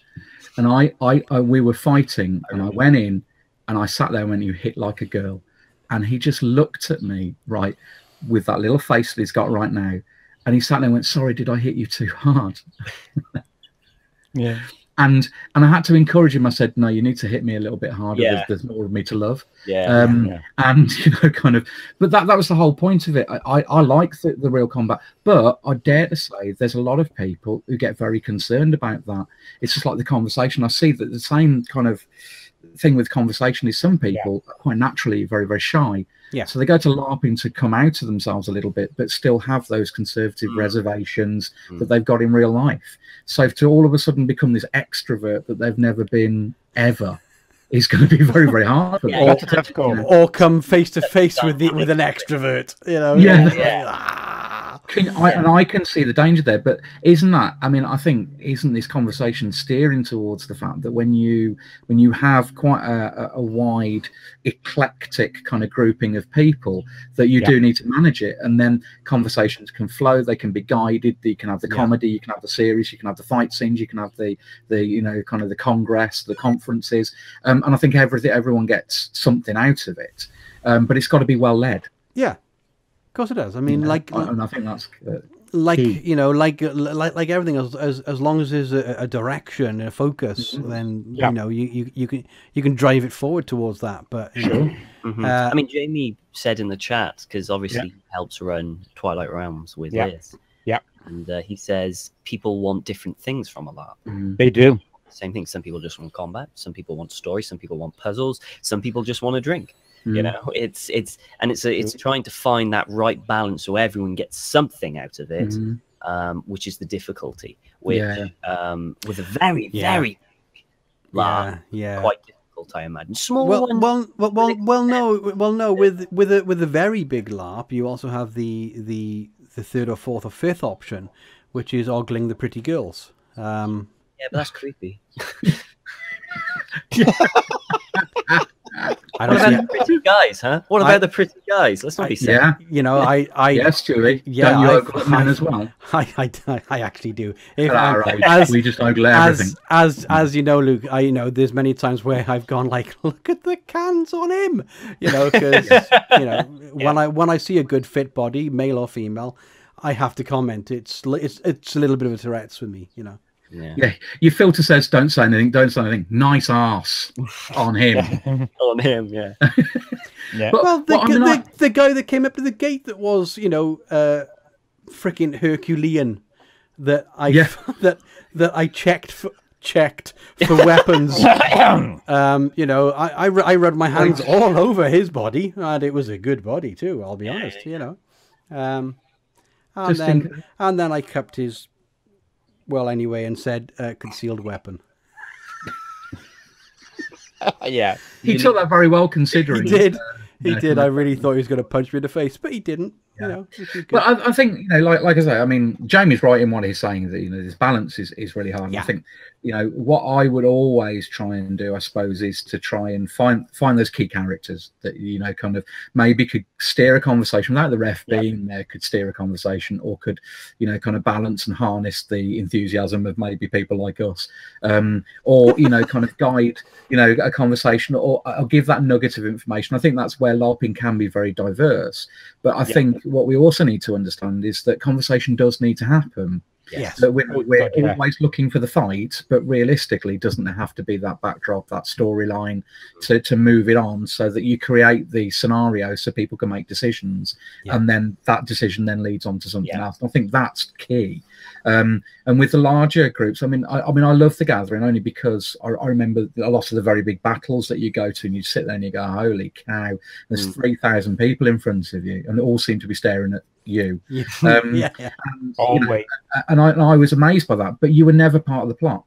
and I, I, I we were fighting, and I went in, and I sat there and went, "You hit like a girl," and he just looked at me right with that little face that he's got right now, and he sat there and went, "Sorry, did I hit you too hard?" yeah. And and I had to encourage him. I said, "No, you need to hit me a little bit harder. Yeah. There's, there's more of me to love." Yeah, um, yeah. And you know, kind of. But that that was the whole point of it. I I, I like the, the real combat, but I dare to say there's a lot of people who get very concerned about that. It's just like the conversation. I see that the same kind of thing with conversation is some people yeah. are quite naturally very very shy. Yeah. So they go to LARPing to come out of themselves a little bit, but still have those conservative mm. reservations mm. that they've got in real life. So to all of a sudden become this extrovert that they've never been ever is going to be very, very hard. For yeah, or, you know. or come face to face with the, with an extrovert, you know? Yeah. yeah. yeah. Can, I, and I can see the danger there, but isn't that? I mean, I think isn't this conversation steering towards the fact that when you when you have quite a, a wide, eclectic kind of grouping of people, that you yeah. do need to manage it, and then conversations can flow, they can be guided. You can have the comedy, yeah. you can have the series, you can have the fight scenes, you can have the the you know kind of the congress, the conferences, um, and I think everything everyone gets something out of it, um, but it's got to be well led. Yeah. Of course it does. I mean, yeah, like, I, and I think that's uh, like key. you know, like like like everything else. As as long as there's a, a direction, a focus, mm-hmm. then yeah. you know you, you you can you can drive it forward towards that. But you know, mm-hmm. uh, I mean, Jamie said in the chat, because obviously yeah. he helps run Twilight Realms with yeah. this. Yeah, and uh, he says people want different things from a LARP. Mm. They do. Same thing. Some people just want combat. Some people want story. Some people want puzzles. Some people just want a drink. You know, it's it's and it's a, it's trying to find that right balance so everyone gets something out of it, mm. um, which is the difficulty with yeah. um, with a very yeah. very yeah, large, yeah. quite difficult difficult, I imagine. Small well, ones. Well, well, well, well, no, well, no. With with a with a very big LARP, you also have the the the third or fourth or fifth option, which is ogling the pretty girls. Um, yeah, but that's creepy. I don't what about the pretty guys, huh? What about I, the pretty guys? Let's not be silly. Yeah, you know, I, I yes, Julie. Yeah, you ogle man as well. I, I, I actually do. If, ah, um, right. as, we just ogle everything. As, as, as you know, Luke, I you know there's many times where I've gone like, look at the cans on him, you know, because you know when yeah. I when I see a good fit body, male or female, I have to comment. It's it's it's a little bit of a Tourette's for me, you know. Yeah. yeah, your filter says don't say anything, don't say anything. Nice ass on him. on him, yeah. yeah. But, well, the, well, I mean, the, I... the guy that came up to the gate that was, you know, uh, freaking Herculean. That I yeah. that that I checked for checked for weapons. um, you know, I, I I rubbed my hands all over his body, and it was a good body too. I'll be yeah, honest, yeah. you know. Um, and Just then think... and then I kept his. Well, anyway, and said uh, concealed weapon. yeah, he you took know. that very well, considering he did. Uh, he you know, did. I really thought he was going to punch me in the face, but he didn't. Yeah. You know, well, I, I think you know, like like I say, I mean, Jamie's right in what he's saying that you know this balance is is really hard. Yeah. I think you know what I would always try and do, I suppose, is to try and find find those key characters that you know kind of maybe could steer a conversation without the ref yeah. being there, could steer a conversation, or could you know kind of balance and harness the enthusiasm of maybe people like us, um, or you know kind of guide you know a conversation or, or give that nugget of information. I think that's where LARPing can be very diverse, but I yeah. think. What we also need to understand is that conversation does need to happen. Yes. That we're, we're God, yeah. always looking for the fight, but realistically, doesn't there have to be that backdrop, that storyline to, to move it on so that you create the scenario so people can make decisions yeah. and then that decision then leads on to something yeah. else. I think that's key. Um, and with the larger groups, I mean, I, I mean, I love The Gathering only because I, I remember a lot of the very big battles that you go to and you sit there and you go, holy cow, there's mm. three thousand people in front of you and they all seem to be staring at you. Yeah. Um, yeah, yeah. And, oh, you know, wait. And, I, and I was amazed by that, but you were never part of the plot.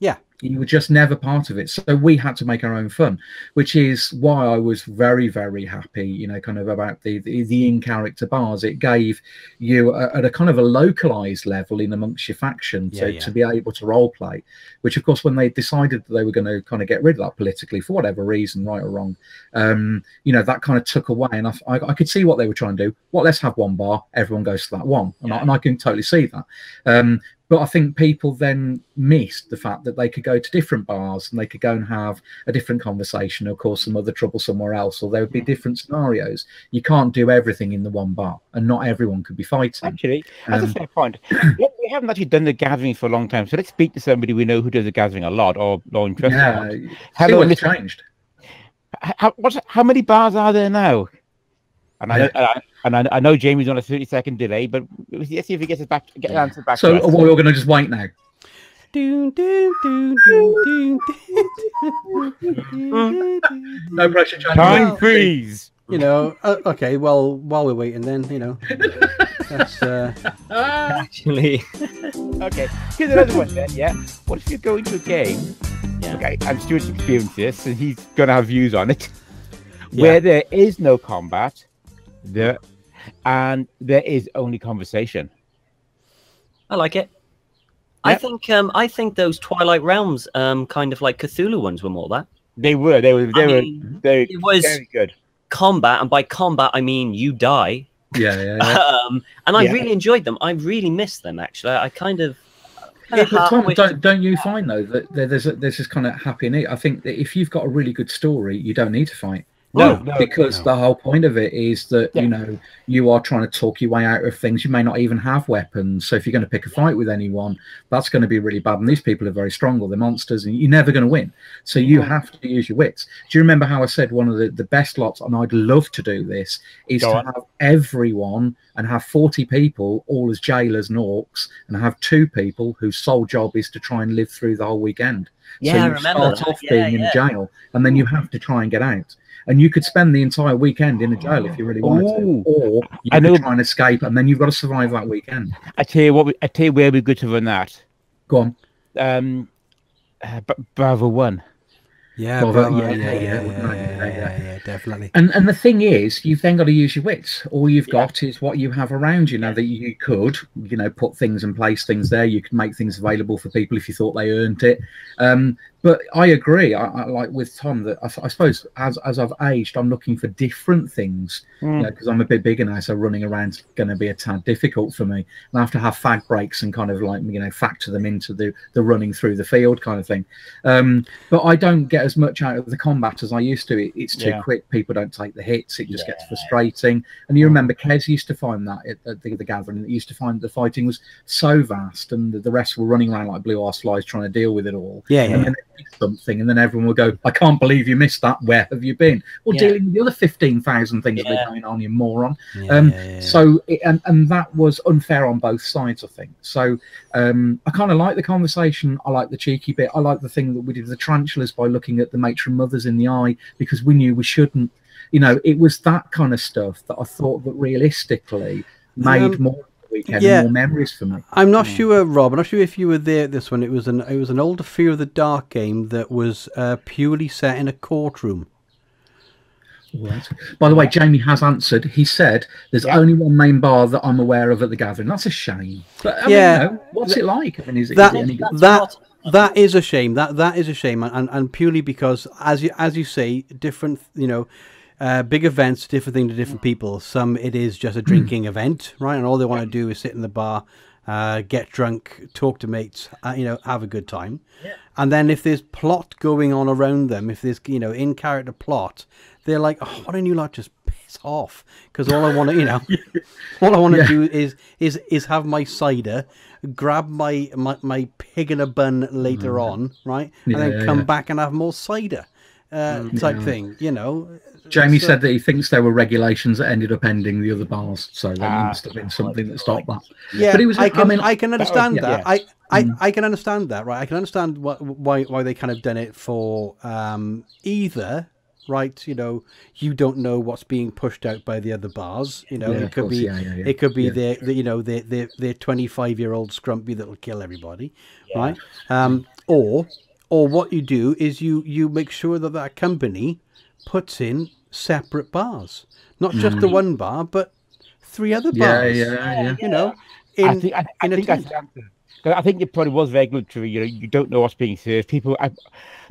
Yeah. You were just never part of it. So we had to make our own fun, which is why I was very, very happy, you know, kind of about the the, the in-character bars. It gave you a, at a kind of a localized level in amongst your faction to, yeah, yeah. to be able to role play, which, of course, when they decided that they were going to kind of get rid of that politically for whatever reason, right or wrong, um, you know, that kind of took away. And I, I, I could see what they were trying to do. Well, let's have one bar. Everyone goes to that one. And, yeah. I, and I can totally see that. Um, But I think people then missed the fact that they could go to different bars and they could go and have a different conversation or cause some other trouble somewhere else, or there would be different scenarios. You can't do everything in the one bar, and not everyone could be fighting. Actually, that's um, a fair point. Look, we haven't actually done The Gathering for a long time, so let's speak to somebody we know who does The Gathering a lot or or interested. Yeah, in hello, what's changed? How, what's, how many bars are there now? And I, I, and I I know Jamie's on a thirty second delay, but let's see if he gets it back, get yeah. answer back. So to us. We're all going to just wait now. No pressure, Jamie. Time freeze. You know, uh, okay. Well, while we're waiting, then you know, that's uh... actually okay. Here's another one, then. Yeah. What if you go into a game? Yeah. Okay, and Stuart's experienced this, and he's going to have views on it. Yeah. Where there is no combat. There and there is only conversation. I like it. Yeah. I think um I think those Twilight Realms um kind of like Cthulhu ones were more that. They were, they were they I were mean, they it was very good. Combat, and by combat I mean you die. Yeah, yeah. yeah. um and I yeah. really enjoyed them. I really missed them actually. I kind of Yeah, but Tom, don't, don't you find though that there's a, there's this kind of happy and I think that if you've got a really good story, you don't need to fight. No, no, because no. the whole point of it is that yeah. you know you are trying to talk your way out of things. You may not even have weapons, so if you're going to pick a fight with anyone, that's going to be really bad. And these people are very strong, or they're monsters, and you're never going to win. So you have to use your wits. Do you remember how I said one of the the best lots, and I'd love to do this, is Go to on. have everyone and have forty people all as jailers and orcs, and have two people whose sole job is to try and live through the whole weekend. Yeah, so you I remember start that. off yeah, being yeah. in jail, and then you have to try and get out. And you could spend the entire weekend in a jail if you really wanted Ooh. to, or you I could know. try and escape, and then you've got to survive that weekend. I tell you what, we, I tell you where we're good to run that. Go on. Um, uh, Bravo One. Yeah, well, Bravo, yeah, yeah, yeah, yeah, yeah, yeah, yeah, yeah, definitely. And and the thing is, you've then got to use your wits. All you've yeah. got is what you have around you. Now that you could, you know, put things and place things there. You could make things available for people if you thought they earned it. Um, but I agree. I, I like with Tom that I, I suppose as as I've aged, I'm looking for different things because mm. you know, I'm a bit bigger now, so running around's going to be a tad difficult for me. And I have to have fag breaks and kind of like you know factor them into the the running through the field kind of thing. Um, but I don't get as much out of the combat as I used to. It, it's too yeah. quick. People don't take the hits. It just yeah. gets frustrating. And you remember Kez used to find that at, at the, the Gathering. He used to find the fighting was so vast, and the, the rest were running around like blue arse flies trying to deal with it all. Yeah, yeah. And then they did something, and then everyone will go, "I can't believe you missed that. Where have you been?" Or yeah. dealing with the other fifteen thousand things yeah. that were going on, you moron. Yeah, um, yeah, yeah. So, it, and and that was unfair on both sides, I think. So, um, I kind of like the conversation. I like the cheeky bit. I like the thing that we did with the tarantulas by looking at the matron mothers in the eye because we knew we shouldn't. You know, it was that kind of stuff that I thought that realistically made um, more weekend yeah. more memories for me. I'm not yeah. sure, Rob. I'm not sure if you were there at this one. It was an it was an older Fear of the Dark game that was uh, purely set in a courtroom. Right. By the way, Jamie has answered. He said there's yeah. only one main bar that I'm aware of at the Gathering. That's a shame. But I yeah, mean, you know, what's it like? I mean, is it that is it any good? that? That is a shame. That that is a shame, and and purely because, as you as you say, different you know, uh, big events, different thing to different people. Some it is just a drinking event, right? And all they want to do is sit in the bar, uh, get drunk, talk to mates, uh, you know, have a good time. Yeah. And then if there's plot going on around them, if there's you know in character plot, they're like, oh, why don't you like just piss off? Because all I want to you know, all I want to yeah. do is is is have my cider. Grab my, my my pig in a bun later mm. on, right, and yeah, then come yeah. back and have more cider, uh, type yeah. thing, you know. Jamie so, said that he thinks there were regulations that ended up ending the other bars, so there ah, must have been something that stopped that. Yeah, but it was. I, can, I mean, I can understand that. that. Was, yeah. I, I, mm. I can understand that, right? I can understand wh why why they kind of done it for um, either. Right, you know, you don't know what's being pushed out by the other bars. You know, yeah, it, could course, be, yeah, yeah, yeah. it could be, it could be their, the, you know, their their their twenty-five-year-old scrumpy that'll kill everybody, yeah. right? Um, or, or what you do is you you make sure that that company puts in separate bars, not just mm. the one bar, but three other bars. Yeah, yeah, yeah. You know, in, I think I, I in think that's the answer. I think it probably was regulatory. You know, you don't know what's being served. People, I,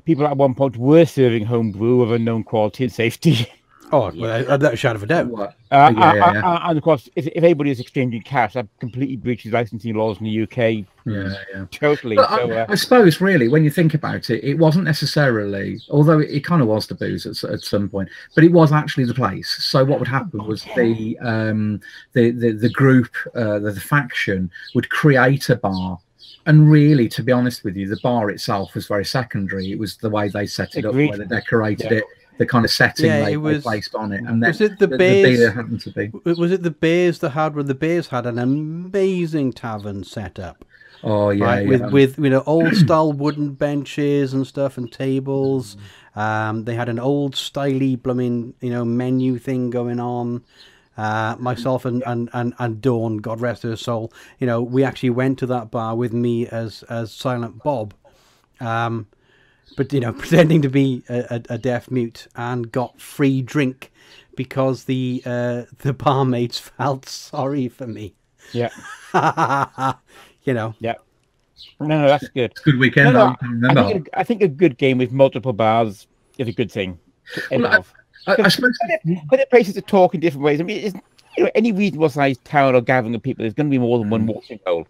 people at one point were serving homebrew of unknown quality and safety. Oh, well, yeah. that's a shadow of a doubt. Uh, yeah, yeah, yeah. And of course, if, if anybody is exchanging cash, that completely breaches licensing laws in the U K. Yeah, yeah. Totally. So, I, uh, I suppose, really, when you think about it, it wasn't necessarily, although it, it kind of was the booze at, at some point, but it was actually the place. So what would happen was the um, the, the, the group, uh, the, the faction would create a bar. And really, to be honest with you, the bar itself was very secondary. It was the way they set it Agreed. up, where they decorated yeah. it, the kind of setting yeah, they, was, they placed on it. And was then, it the, the, bears, the beer happened to be. Was it the Bears that had, well, the Bears had an amazing tavern set up. Oh, yeah. Right? yeah. With, with, you know, old-style wooden benches and stuff and tables. Mm. Um, they had an old-styly, blooming, you know, menu thing going on. Uh, myself and, and, and, and Dawn, God rest her soul, you know, we actually went to that bar with me as, as Silent Bob, um, but, you know, pretending to be a, a, a deaf mute, and got free drink because the, uh, the barmaids felt sorry for me. Yeah. You know. Yeah. No, no, that's good. It's a good weekend. No, no, I, think a, I think a good game with multiple bars is a good thing to end well, off. I, I suppose other places to talk in different ways. I mean, you know, any reasonable sized town or gathering of people, there's going to be more than one watering hole.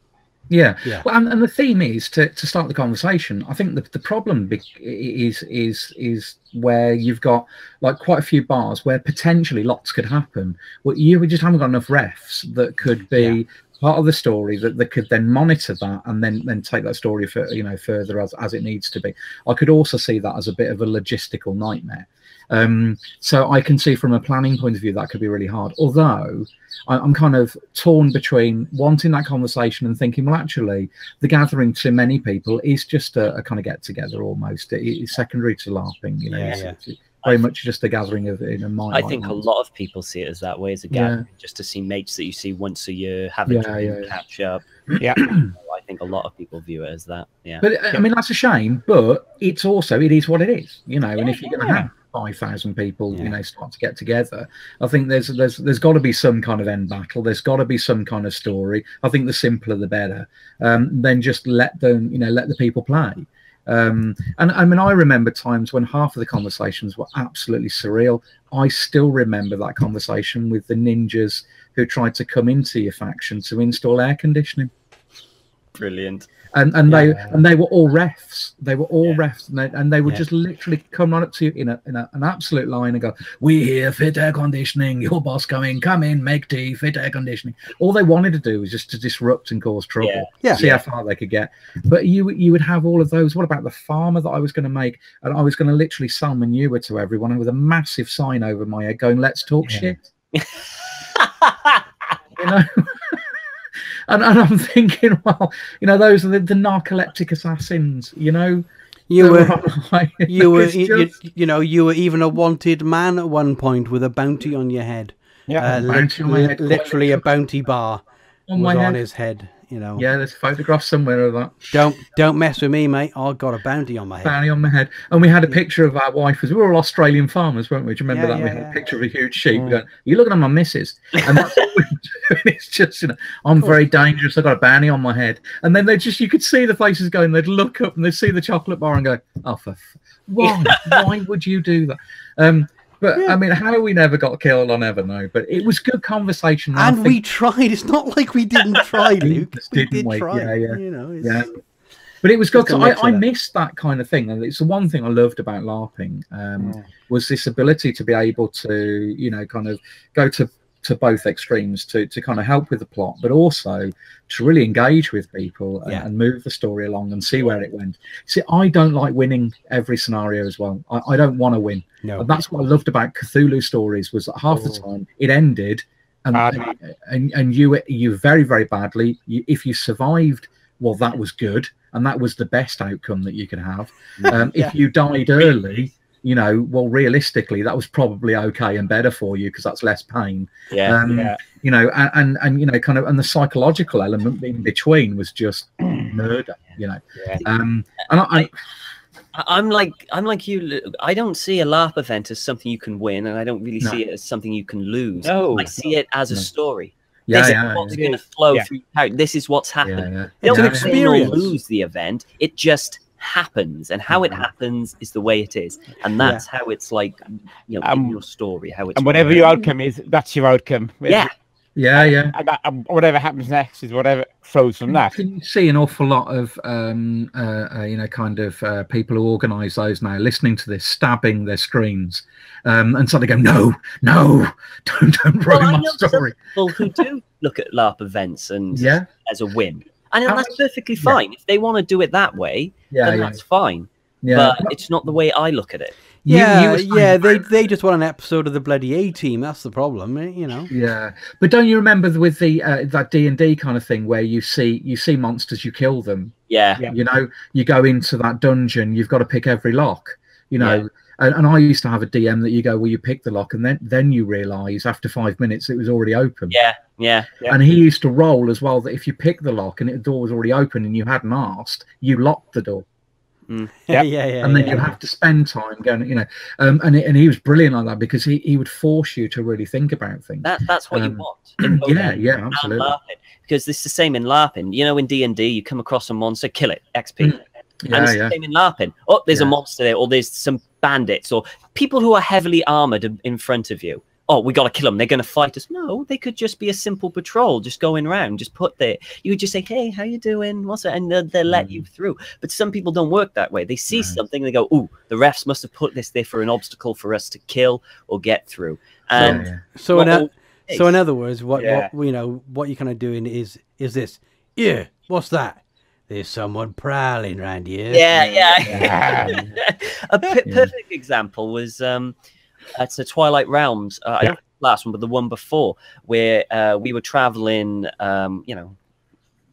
Yeah. yeah. Well, and, and the theme is to, to start the conversation. I think the the problem is is is where you've got like quite a few bars where potentially lots could happen. Well, you we just haven't got enough refs that could be. Yeah. Part of the story that they could then monitor that and then then take that story for you know further as as it needs to be. I could also see that as a bit of a logistical nightmare. Um, so I can see from a planning point of view that could be really hard. Although I, I'm kind of torn between wanting that conversation and thinking, well, actually, the Gathering to many people is just a, a kind of get together almost. It, it's secondary to LARPing, you know. Yeah, yeah. It's, it's, very much just a gathering of in a mind. I think a lot of people see it as that way, as a gathering, yeah. just to see mates that you see once a year, have a yeah, drink, yeah, yeah. catch up. Yeah, I think think a lot of people view it as that. Yeah. But I mean, that's a shame, but it's also, it is what it is, you know, yeah, and if you're yeah. going to have five thousand people, yeah. you know, start to get together, I think there's, there's, there's got to be some kind of end battle. There's got to be some kind of story. I think the simpler, the better. Um, then just let them, you know, let the people play. Um, and I mean, I remember times when half of the conversations were absolutely surreal. I still remember that conversation with the ninjas who tried to come into your faction to install air conditioning. Brilliant. And and yeah. they and they were all refs. They were all yeah. refs, and they, and they would yeah. just literally come on up to you in, a, in a, an absolute line and go, "We here fit air conditioning. Your boss coming, come in, make tea, fit air conditioning." All they wanted to do was just to disrupt and cause trouble. Yeah. Yeah. See yeah. how far they could get. But you you would have all of those. What about the farmer that I was going to make? And I was going to literally sell manure to everyone with a massive sign over my head going, "Let's talk yeah. shit." You know. And, and I'm thinking, well, you know, those are the, the narcoleptic assassins, you know. You were, like, you were, just... you, you know, you were even a wanted man at one point with a bounty on your head. Yeah, uh, bounty li on my head. Literally a bounty bar on, was my on head. his head. You know. Yeah, there's photographs somewhere of that. Don't don't mess with me, mate. I've got a bounty on my head. Bounty on my head. And we had a picture of our wife. We were all Australian farmers, weren't we? Do you remember yeah, that? Yeah, we had yeah. a picture of a huge sheep. Mm. Going, "You're looking at my missus." And that's all we were doing. It's just, you know, I'm very dangerous. I've got a bounty on my head. And then they just, you could see the faces going. They'd look up and they'd see the chocolate bar and go, "Oh, for f why? Why would you do that?" Um, But, yeah. I mean, how we never got killed, I'll never know. But it was good conversation. And we tried. It's not like we didn't try, Luke. We did we? try. Yeah, yeah. You know, yeah. But it was good. I, I missed that kind of thing. And it's the one thing I loved about LARPing um, yeah. was this ability to be able to, you know, kind of go to, to both extremes to, to kind of help with the plot, but also to really engage with people and, yeah. and move the story along and see where it went. See, I don't like winning every scenario as well. I, I don't want to win. No. And that's what I loved about Cthulhu stories was that half oh. the time it ended and, and, and, and you were you very, very badly. You, if you survived, well, that was good. And that was the best outcome that you could have. Um, yeah. If you died early, you know, well, realistically, that was probably okay and better for you because that's less pain. Yeah, um, yeah. You know, and, and and you know, kind of, and the psychological element in between was just murder. You know, yeah. um, and I, I, I'm like, I'm like you. I don't see a LARP event as something you can win, and I don't really no. see it as something you can lose. No, I see it as a no. story. Yeah, this yeah, is what's yeah. going to flow yeah. through. This is what's happening. Yeah, yeah. It's an experience. Don't lose the event. It just happens, and how it happens is the way it is, and that's yeah. how it's like, you know, um, in your story, how it's, and whatever your outcome is, that's your outcome. Yeah, yeah, yeah. And, and whatever happens next is whatever flows from that. You can see an awful lot of um, uh, uh, you know, kind of uh, people who organise those now listening to this, stabbing their screens, um, and suddenly go, "No, no, don't, don't ruin well, my I know story." Some people who do look at LARP events and yeah. as a win. And that's perfectly fine. Yeah. If they want to do it that way, yeah, then yeah. that's fine. Yeah. But it's not the way I look at it. Yeah, you, you yeah. They they just want an episode of the bloody A Team. That's the problem, you know. Yeah, but don't you remember with the uh, that D and D kind of thing where you see you see monsters, you kill them. Yeah. You know, you go into that dungeon, you've got to pick every lock. You know. Yeah. And, and I used to have a D M that you go, well, you pick the lock, and then then you realise after five minutes it was already open. Yeah, yeah, yeah. And he used to roll as well that if you pick the lock and it, the door was already open and you hadn't asked, you locked the door. Mm. Yeah, yeah, yeah. And then yeah, you yeah. have to spend time going, you know. Um, and and he was brilliant on that because he he would force you to really think about things. That that's what um, you want. Yeah, yeah, absolutely. Because it's the same in LARPing. You know, in D and D, you come across a monster, kill it, X P. Mm. Yeah, and it's yeah. the same in LARPing. Oh, there's yeah. a monster there, or there's some bandits, or people who are heavily armoured in front of you. Oh, we got to kill them. They're going to fight us. No, they could just be a simple patrol, just going around, just put there. You would just say, hey, how you doing? What's it? And they'll, they'll let mm. you through. But some people don't work that way. They see right. something, they go, ooh, the refs must have put this there for an obstacle for us to kill or get through. And yeah, yeah. So, in a, so in other words, what, yeah. what you know, what you're kind of doing is is this. Yeah, what's that? There's someone prowling around here. Yeah, yeah. A p yeah. perfect example was um, it's the Twilight Realms. Uh, yeah. I don't know the last one, but the one before, where uh, we were traveling, um, you know,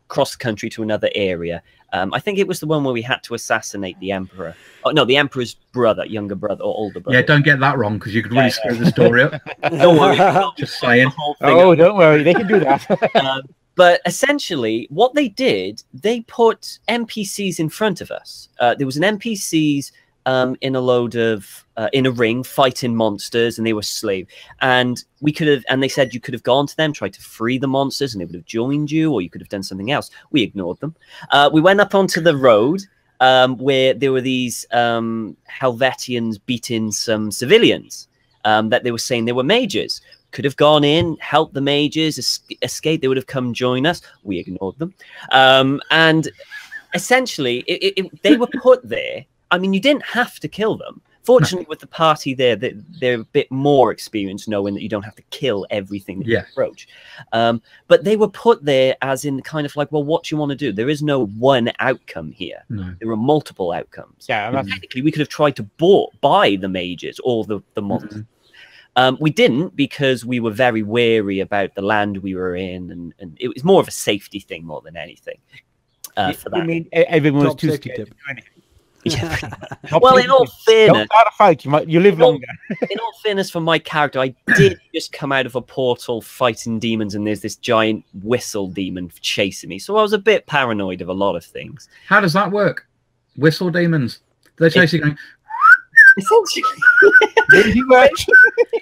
cross country to another area. Um, I think it was the one where we had to assassinate the emperor. Oh no, the emperor's brother, younger brother or older brother. Yeah, don't get that wrong because you could really yeah, screw yeah. the story up. Don't worry, just saying. Oh, up. Don't worry, they can do that. um, But essentially, what they did, they put N P Cs in front of us. Uh, there was an N P Cs um, in a load of uh, in a ring fighting monsters, and they were slave. And we could have, and they said you could have gone to them, tried to free the monsters, and they would have joined you, or you could have done something else. We ignored them. Uh, we went up onto the road um, where there were these um, Helvetians beating some civilians um, that they were saying they were mages. Could have gone in, helped the mages escape. They would have come join us. We ignored them. Um, and essentially, it, it, they were put there. I mean, you didn't have to kill them. Fortunately, with the party there, they, they're a bit more experienced, knowing that you don't have to kill everything that yeah. you approach. Um, but they were put there as in kind of like, well, what do you want to do? There is no one outcome here. No. There are multiple outcomes. Yeah, and technically, we could have tried to bought, buy the mages or the, the monsters. Mm-hmm. Um, we didn't, because we were very wary about the land we were in, and, and it was more of a safety thing more than anything. Uh, for that. You mean everyone was too scared to do anything? Yeah. Well, in all fairness, you might you live in all, longer. In all fairness, for my character, I did just come out of a portal fighting demons, and there's this giant whistle demon chasing me, so I was a bit paranoid of a lot of things. How does that work? Whistle demons? They're chasing. It, Essentially, pretty much.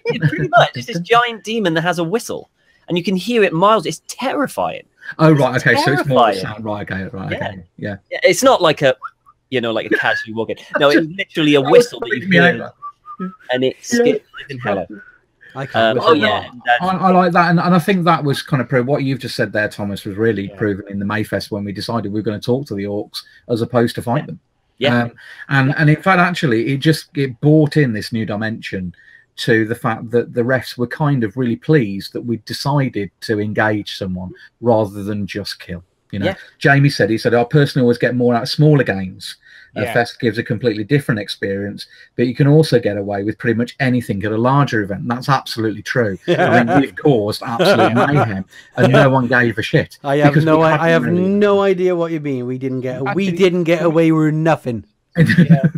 Pretty much, it's this giant demon that has a whistle, and you can hear it miles. It's terrifying. Oh it's right, okay, terrifying. So it's more sound. Right, okay, right, yeah. Okay, yeah. It's not like a, you know, like a casual walk in. No, it's literally a whistle that you hear, and it's yeah. hello. I can't um, oh yeah, I, I like that, and, and I think that was kind of proof. What you've just said there, Thomas, was really yeah. proven in the Mayfest when we decided we were going to talk to the orcs as opposed to fight yeah. them. Yeah. Um, and and in fact, actually, it just it brought in this new dimension to the fact that the refs were kind of really pleased that we decided to engage someone rather than just kill. You know, yeah. Jamie said he said I personally always get more out of smaller games. Yeah. Uh, Fest gives a completely different experience, but you can also get away with pretty much anything at a larger event. And that's absolutely true. I mean, we've caused absolute mayhem, and no one gave a shit. I have no, I, I have really... no idea what you mean. We didn't get, we didn't, didn't get away with nothing. Yeah.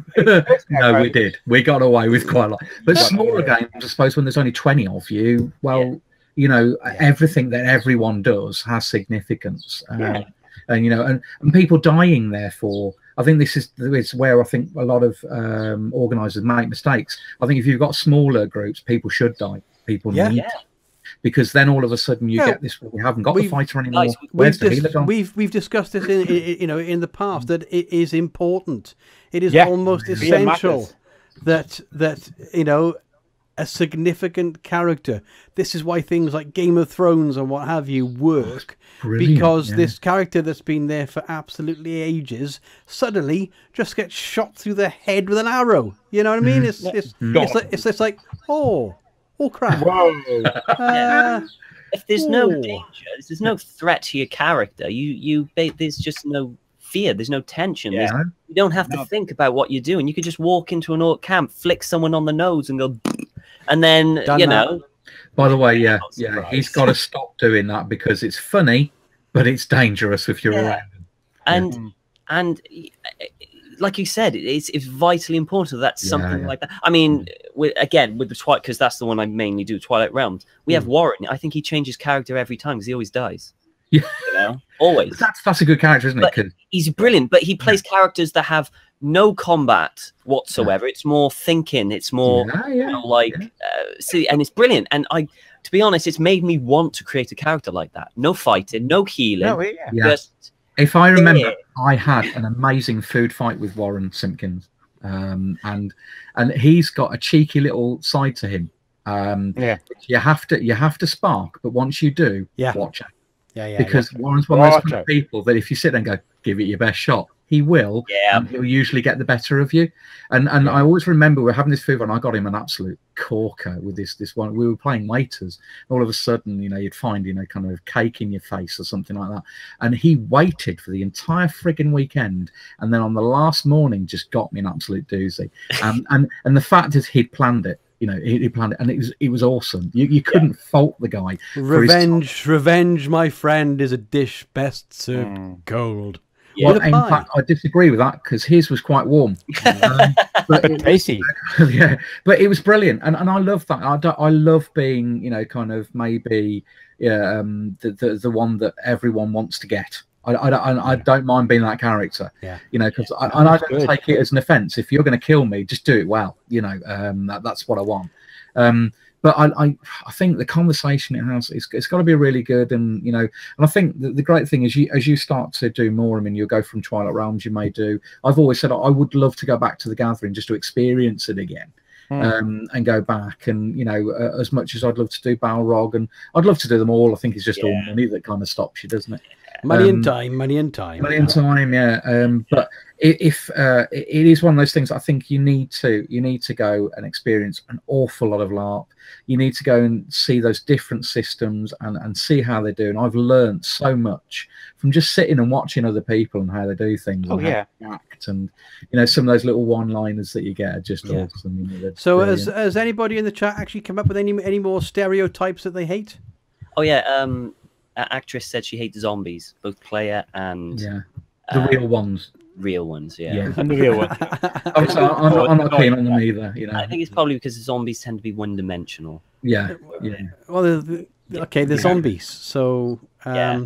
No, we did. We got away with quite a lot. But smaller games, I suppose, when there's only twenty of you, well, yeah. you know, yeah. everything that everyone does has significance, uh, yeah. and you know, and, and people dying therefore. I think this is, this is where I think a lot of um, organisers make mistakes. I think if you've got smaller groups, people should die. People yeah. need yeah. because then all of a sudden you yeah. get this. We haven't got we've, the fighter anymore. Nice. Where's we've, the healer gone? We've we've discussed this in, in you know in the past that it is important. It is yeah. almost essential that that you know a significant character. This is why things like Game of Thrones and what have you work. Brilliant, because yeah. this character that's been there for absolutely ages suddenly just gets shot through the head with an arrow. You know what I mean? It's it's God. it's like, it's, it's like oh oh crap! Whoa. Uh, if there's oh. no danger, if there's no threat to your character. You you there's just no fear. There's no tension. Yeah. There's, you don't have no. to think about what you're doing. You could just walk into an orc camp, flick someone on the nose, and go, and then Done you that. know. By the way, yeah, yeah, he's got to stop doing that because it's funny, but it's dangerous if you're yeah. around him. And yeah. and like you said, it's it's vitally important that yeah, something yeah. like that. I mean, we, again, with the Twilight, because that's the one I mainly do, Twilight Realms. We mm. have Warren. I think he changes character every time because he always dies. Yeah, you know? Always. That's that's a good character, isn't but it? He's brilliant, but he plays yeah. characters that have no combat whatsoever. Yeah. It's more thinking. It's more yeah, yeah, you know, like yeah. uh, see, and it's brilliant. And I, to be honest, it's made me want to create a character like that. No fighting, no healing. No, yeah. Yeah. Just if I remember, it. I had an amazing food fight with Warren Simpkins, um, and and he's got a cheeky little side to him. Um, yeah, you have to you have to spark, but once you do, yeah. watch out. Yeah, yeah, because yeah. Warren's one of those kind of people that if you sit there and go, give it your best shot. He will. Yeah. And he'll usually get the better of you. And and yeah. I always remember we we're having this food and I got him an absolute corker with this this one. We were playing waiters. All of a sudden, you know, you'd find, you know, kind of cake in your face or something like that. And he waited for the entire frigging weekend. And then on the last morning, just got me an absolute doozy. Um, and and the fact is, he'd planned it. You know, he, he planned it, and it was it was awesome. You you couldn't yeah. fault the guy. Revenge, revenge, my friend, is a dish best served mm. cold. Yeah. Well, in fact, I disagree with that because his was quite warm, um, but, but tasty. Yeah, but it was brilliant, and and I love that. I I love being, you know, kind of maybe yeah, um, the, the the one that everyone wants to get. I I, I, yeah. I don't mind being that character. Yeah, you know, because yeah. I, and I don't good. take it as an offense. If you're going to kill me, just do it well. You know, um, that that's what I want. Um, But I, I, I think the conversation it has, it's, it's got to be really good. And, you know, and I think the, the great thing is you, as you start to do more, I mean, you'll go from Twilight Realms, you may do. I've always said I would love to go back to The Gathering just to experience it again. Mm. Um, and go back and, you know, uh, as much as I'd love to do Balrog, and I'd love to do them all. I think it's just yeah. all money that kind of stops you, doesn't it? Money um, and time, money and time. Money and time, yeah. Um, but if uh, it is one of those things, I think you need to you need to go and experience an awful lot of LARP. You need to go and see those different systems and, and see how they do. And I've learned so much from just sitting and watching other people and how they do things. Oh, and yeah. how they act. And, you know, some of those little one-liners that you get are just yeah. awesome. You know, so has, has anybody in the chat actually come up with any, any more stereotypes that they hate? Oh, yeah. Um, Actress said she hates zombies, both player and... Yeah, the um, real ones. real ones yeah, yeah. And the real one. I'm, so, I'm, I'm, I'm not keen on them either, you know. I think it's probably because the zombies tend to be one-dimensional. Yeah, yeah. Well, the, the, okay, they're yeah. zombies, so um yeah.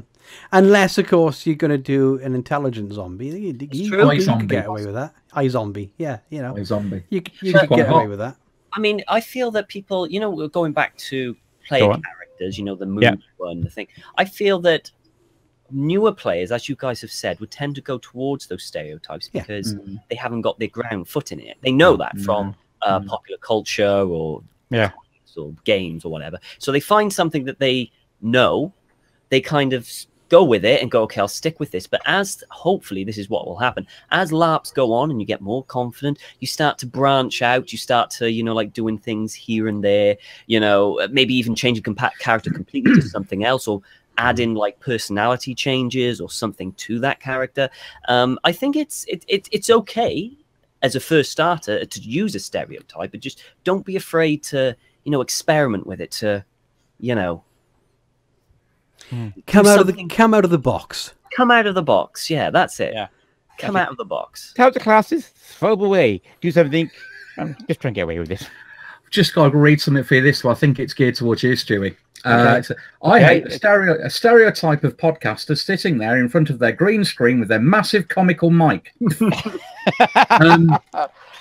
unless of course you're going to do an intelligent zombie, you, you, true. you can get away with that. I zombie, yeah, you know, I zombie, you, you can get away with that. I mean, I feel that people, you know, going back to player characters, you know, the movie yeah. one, the thing, I feel that newer players, as you guys have said, would tend to go towards those stereotypes yeah. because mm. they haven't got their ground foot in it. They know that mm. from uh, mm. popular culture or yeah. or games or whatever. So they find something that they know, they kind of go with it and go, okay, I'll stick with this. But as hopefully this is what will happen, as LARPs go on and you get more confident, you start to branch out, you start to, you know, like doing things here and there, you know, maybe even change a character completely to something else, or add in like personality changes or something to that character. Um, I think it's it, it it's okay as a first starter to use a stereotype, but just don't be afraid to, you know, experiment with it. To, you know, hmm. come out of the come out of the box. Come out of the box. Yeah, that's it. Yeah. Come that's out it. of the box. Character classes, throw them away. Do something. I'm just trying to get away with this. Just got to read something for you. This, so I think it's geared towards you, Stewie. Uh, okay. so I okay. hate a, stereo, a stereotype of podcasters sitting there in front of their green screen with their massive comical mic. um,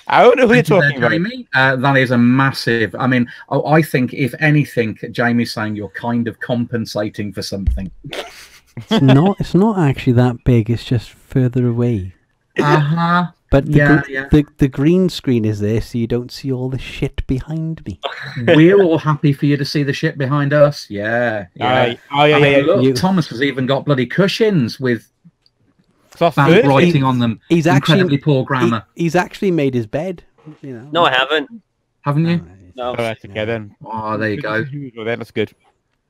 I don't know who you're talking about. Jamie, uh, that is a massive. I mean, oh, I think if anything, Jamie's saying you're kind of compensating for something. It's not. It's not actually that big. It's just further away. Uh huh. But the, yeah, gr yeah. the the green screen is there, so you don't see all the shit behind me. We're all happy for you to see the shit behind us. Yeah, yeah. Right. Oh, yeah, I mean, yeah, look, you... Thomas has even got bloody cushions with bad writing he's, on them. He's incredibly actually, poor grammar. He, he's actually made his bed. You know. No, I haven't. Haven't you? No. All right, okay, then. Oh, there you go. That's good.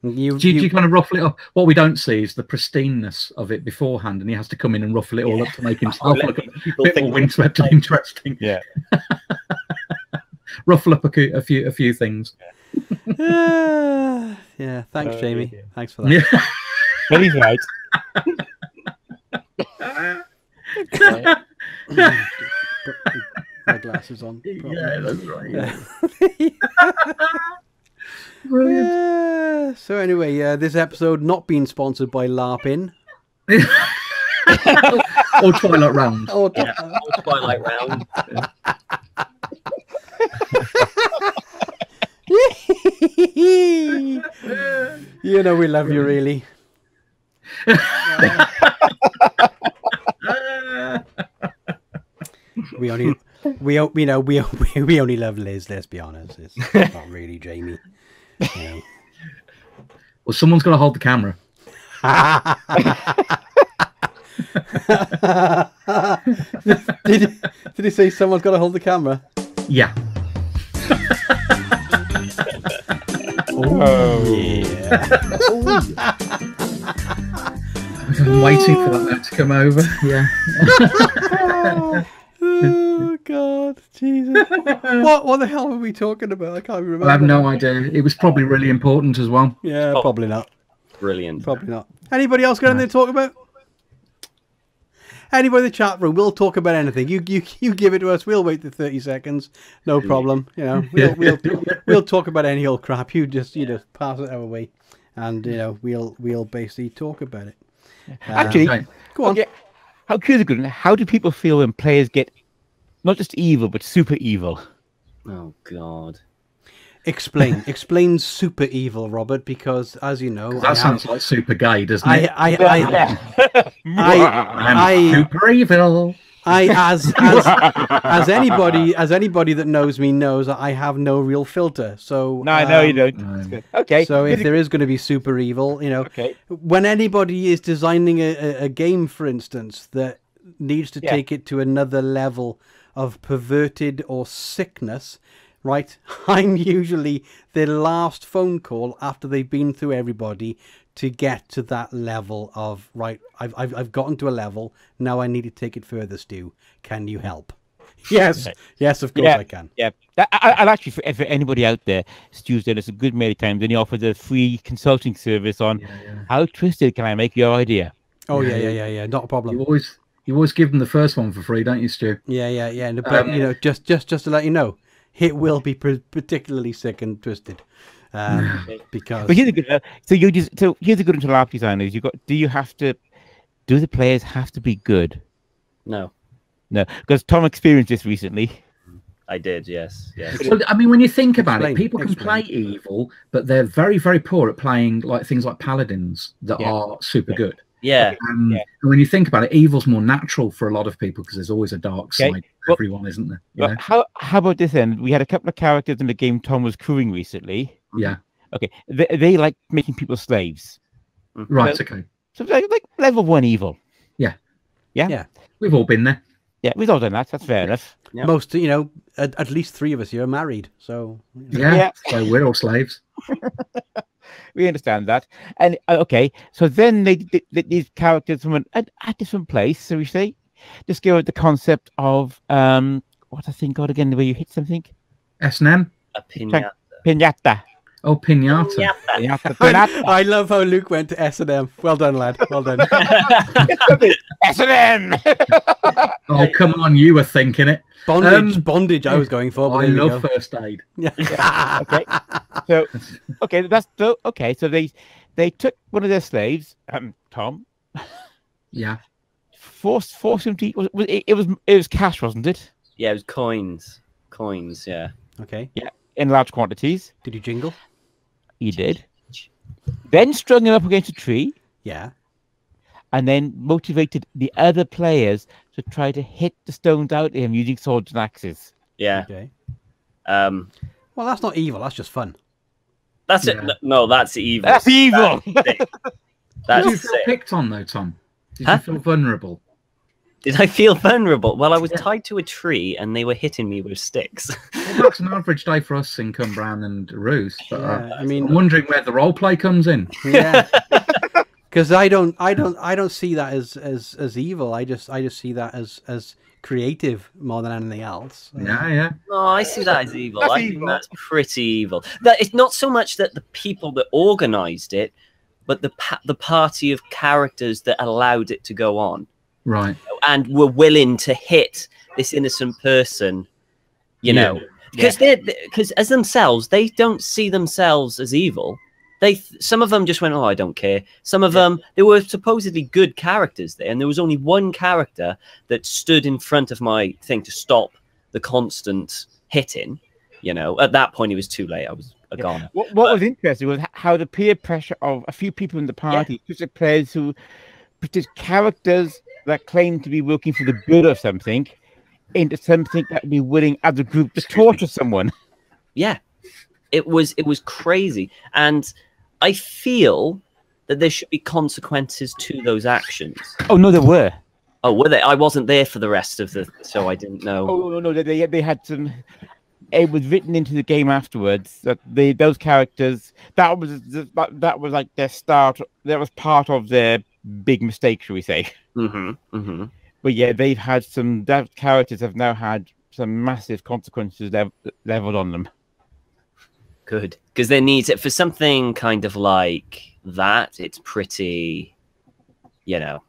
You, do, you, you, do you kind of ruffle it up? What we don't see is the pristineness of it beforehand, and he has to come in and ruffle it all yeah. up to make himself look a bit more windswept and interesting. Yeah, ruffle up a, a few a few things. Yeah, yeah. Thanks, oh, Jamie. Yeah. Thanks for that. Yeah. But he's right. My glasses on. Probably. Yeah, that's right. Yeah. Yeah. So anyway, uh, this episode not being sponsored by LARPing or Twilight Round, or, yeah, or Twilight Round. You know we love you, really. we only, we you know we we only love Liz. Let's be honest. It's not really Jamie. Yeah. Well, someone's got to hold the camera. did, did he say someone's got to hold the camera? Yeah. Oh, yeah. Oh, yeah. I'm waiting for that man to come over. Yeah. Oh God, Jesus! What what the hell were we talking about? I can't remember. I have no idea. It was probably really important as well. Yeah, oh, probably not. Brilliant. Probably not. Anybody else got anything to talk about? anybody in the chat room, we'll talk about anything. You you you give it to us. We'll wait the thirty seconds. No problem. You know, we'll we'll we'll talk about any old crap. You just you just pass it our way, and you know we'll we'll basically talk about it. Actually, uh, go on. Okay. How good. How do people feel when players get not just evil but super evil? Oh God. Explain, explain super evil, Robert, because as you know, that I sounds have, like super gay, doesn't it? I, I, I, I, I'm super evil. I, as, as, as anybody, as anybody that knows me knows, I have no real filter. So no, I um, know you don't. No. Good. Okay. So if there is going to be super evil, you know, okay. when anybody is designing a, a, a game, for instance, that needs to yeah. take it to another level of perverted or sickness. Right, I'm usually the last phone call after they've been through everybody to get to that level of, right, I've, I've, I've gotten to a level, now I need to take it further, Stu. Can you help? Yes, yes, of course yeah, I can. Yeah, that, I, I'll actually, for, for anybody out there, Stu's done us a good many times, and he offers a free consulting service on yeah, yeah. how twisted can I make your idea? Oh, yeah, yeah, yeah, yeah, not a problem. You always, you always give them the first one for free, don't you, Stu? Yeah, yeah, yeah, but, um, you know, just, just, just to let you know, it will be particularly sick and twisted, um, because. But here's a good. Uh, so you just so here's a good one to LARP designers. You got. Do you have to? Do the players have to be good? No, no. Because Tom experienced this recently. I did. Yes. Yes. Well, I mean, when you think about explain, it, people can explain. play evil, but they're very, very poor at playing like things like paladins that yeah. are super yeah. good. Yeah. Um, yeah. And when you think about it, evil's more natural for a lot of people because there's always a dark okay. side to everyone, well, isn't there? Well, how how about this then? We had a couple of characters in the game Tom was crewing recently. Yeah. Okay. They, they like making people slaves. Right. So, okay. So like, like level one evil. Yeah. Yeah. Yeah. We've all been there. Yeah, we've all done that. That's fair enough. Yeah. Most, you know, at, at least three of us here are married, so yeah. yeah. So we're all slaves. We understand that, and uh, okay. So then they, they, they these characters from an, a, a different place, so we say, discovered the concept of um, what I think called again, where you hit something. S N M. A pinata. Pinata. Oh, pinata. Pinata. Pinata. Pinata. I, I love how Luke went to S N M. Well done, lad. Well done. S N M. Oh, come on, you were thinking it. Bondage, um, bondage. I was going for. But I love go. first aid. Yeah. yeah. Okay. So, okay, that's so. Okay, so they they took one of their slaves, um, Tom. Yeah. Forced, forced him to eat. Was, was, it, it was it was cash, wasn't it? Yeah, it was coins, coins. Yeah. Okay. Yeah, in large quantities. Did he jingle? He did. Then strung him up against a tree. Yeah. And then motivated the other players to try to hit the stones out of him using swords and axes. Yeah. Okay. Um, well, that's not evil. That's just fun. That's yeah. it. No, that's evil. That's evil. That's sick. That's Did you sick. feel picked on, though, Tom? Did huh? you feel vulnerable? Did I feel vulnerable? Well, I was yeah. tied to a tree, and they were hitting me with sticks. Well, that's an average day for us in Cumbran and Roos. But yeah, uh, I mean, I'm wondering where the role play comes in. Yeah. Because I don't, I don't, I don't see that as as as evil. I just, I just see that as as creative more than anything else. Yeah, yeah. No, I see that as evil. That's I evil. think that's pretty evil. That it's not so much that the people that organised it, but the pa the party of characters that allowed it to go on, right? And were willing to hit this innocent person, you yeah. know, because yeah. they're because as themselves they don't see themselves as evil. They some of them just went, oh, I don't care. Some of yeah. them, they were supposedly good characters there, and there was only one character that stood in front of my thing to stop the constant hitting. You know, at that point, it was too late. I was yeah. gone. What, what but, was interesting was how the peer pressure of a few people in the party, yeah. just players who, just characters that claim to be working for the good of something, into something that would be willing as a group to torture someone. Yeah, it was it was crazy. And I feel that there should be consequences to those actions. Oh, no, there were. Oh, were they? I wasn't there for the rest of the... So I didn't know. Oh, no, no, no. They, they had some... It was written into the game afterwards that they, those characters... That was that, that was like their start... That was part of their big mistake, shall we say. Mm-hmm, mm-hmm. But yeah, they've had some... That characters have now had some massive consequences lev leveled on them. Good, because there needs it for something kind of like that. It's pretty, you know,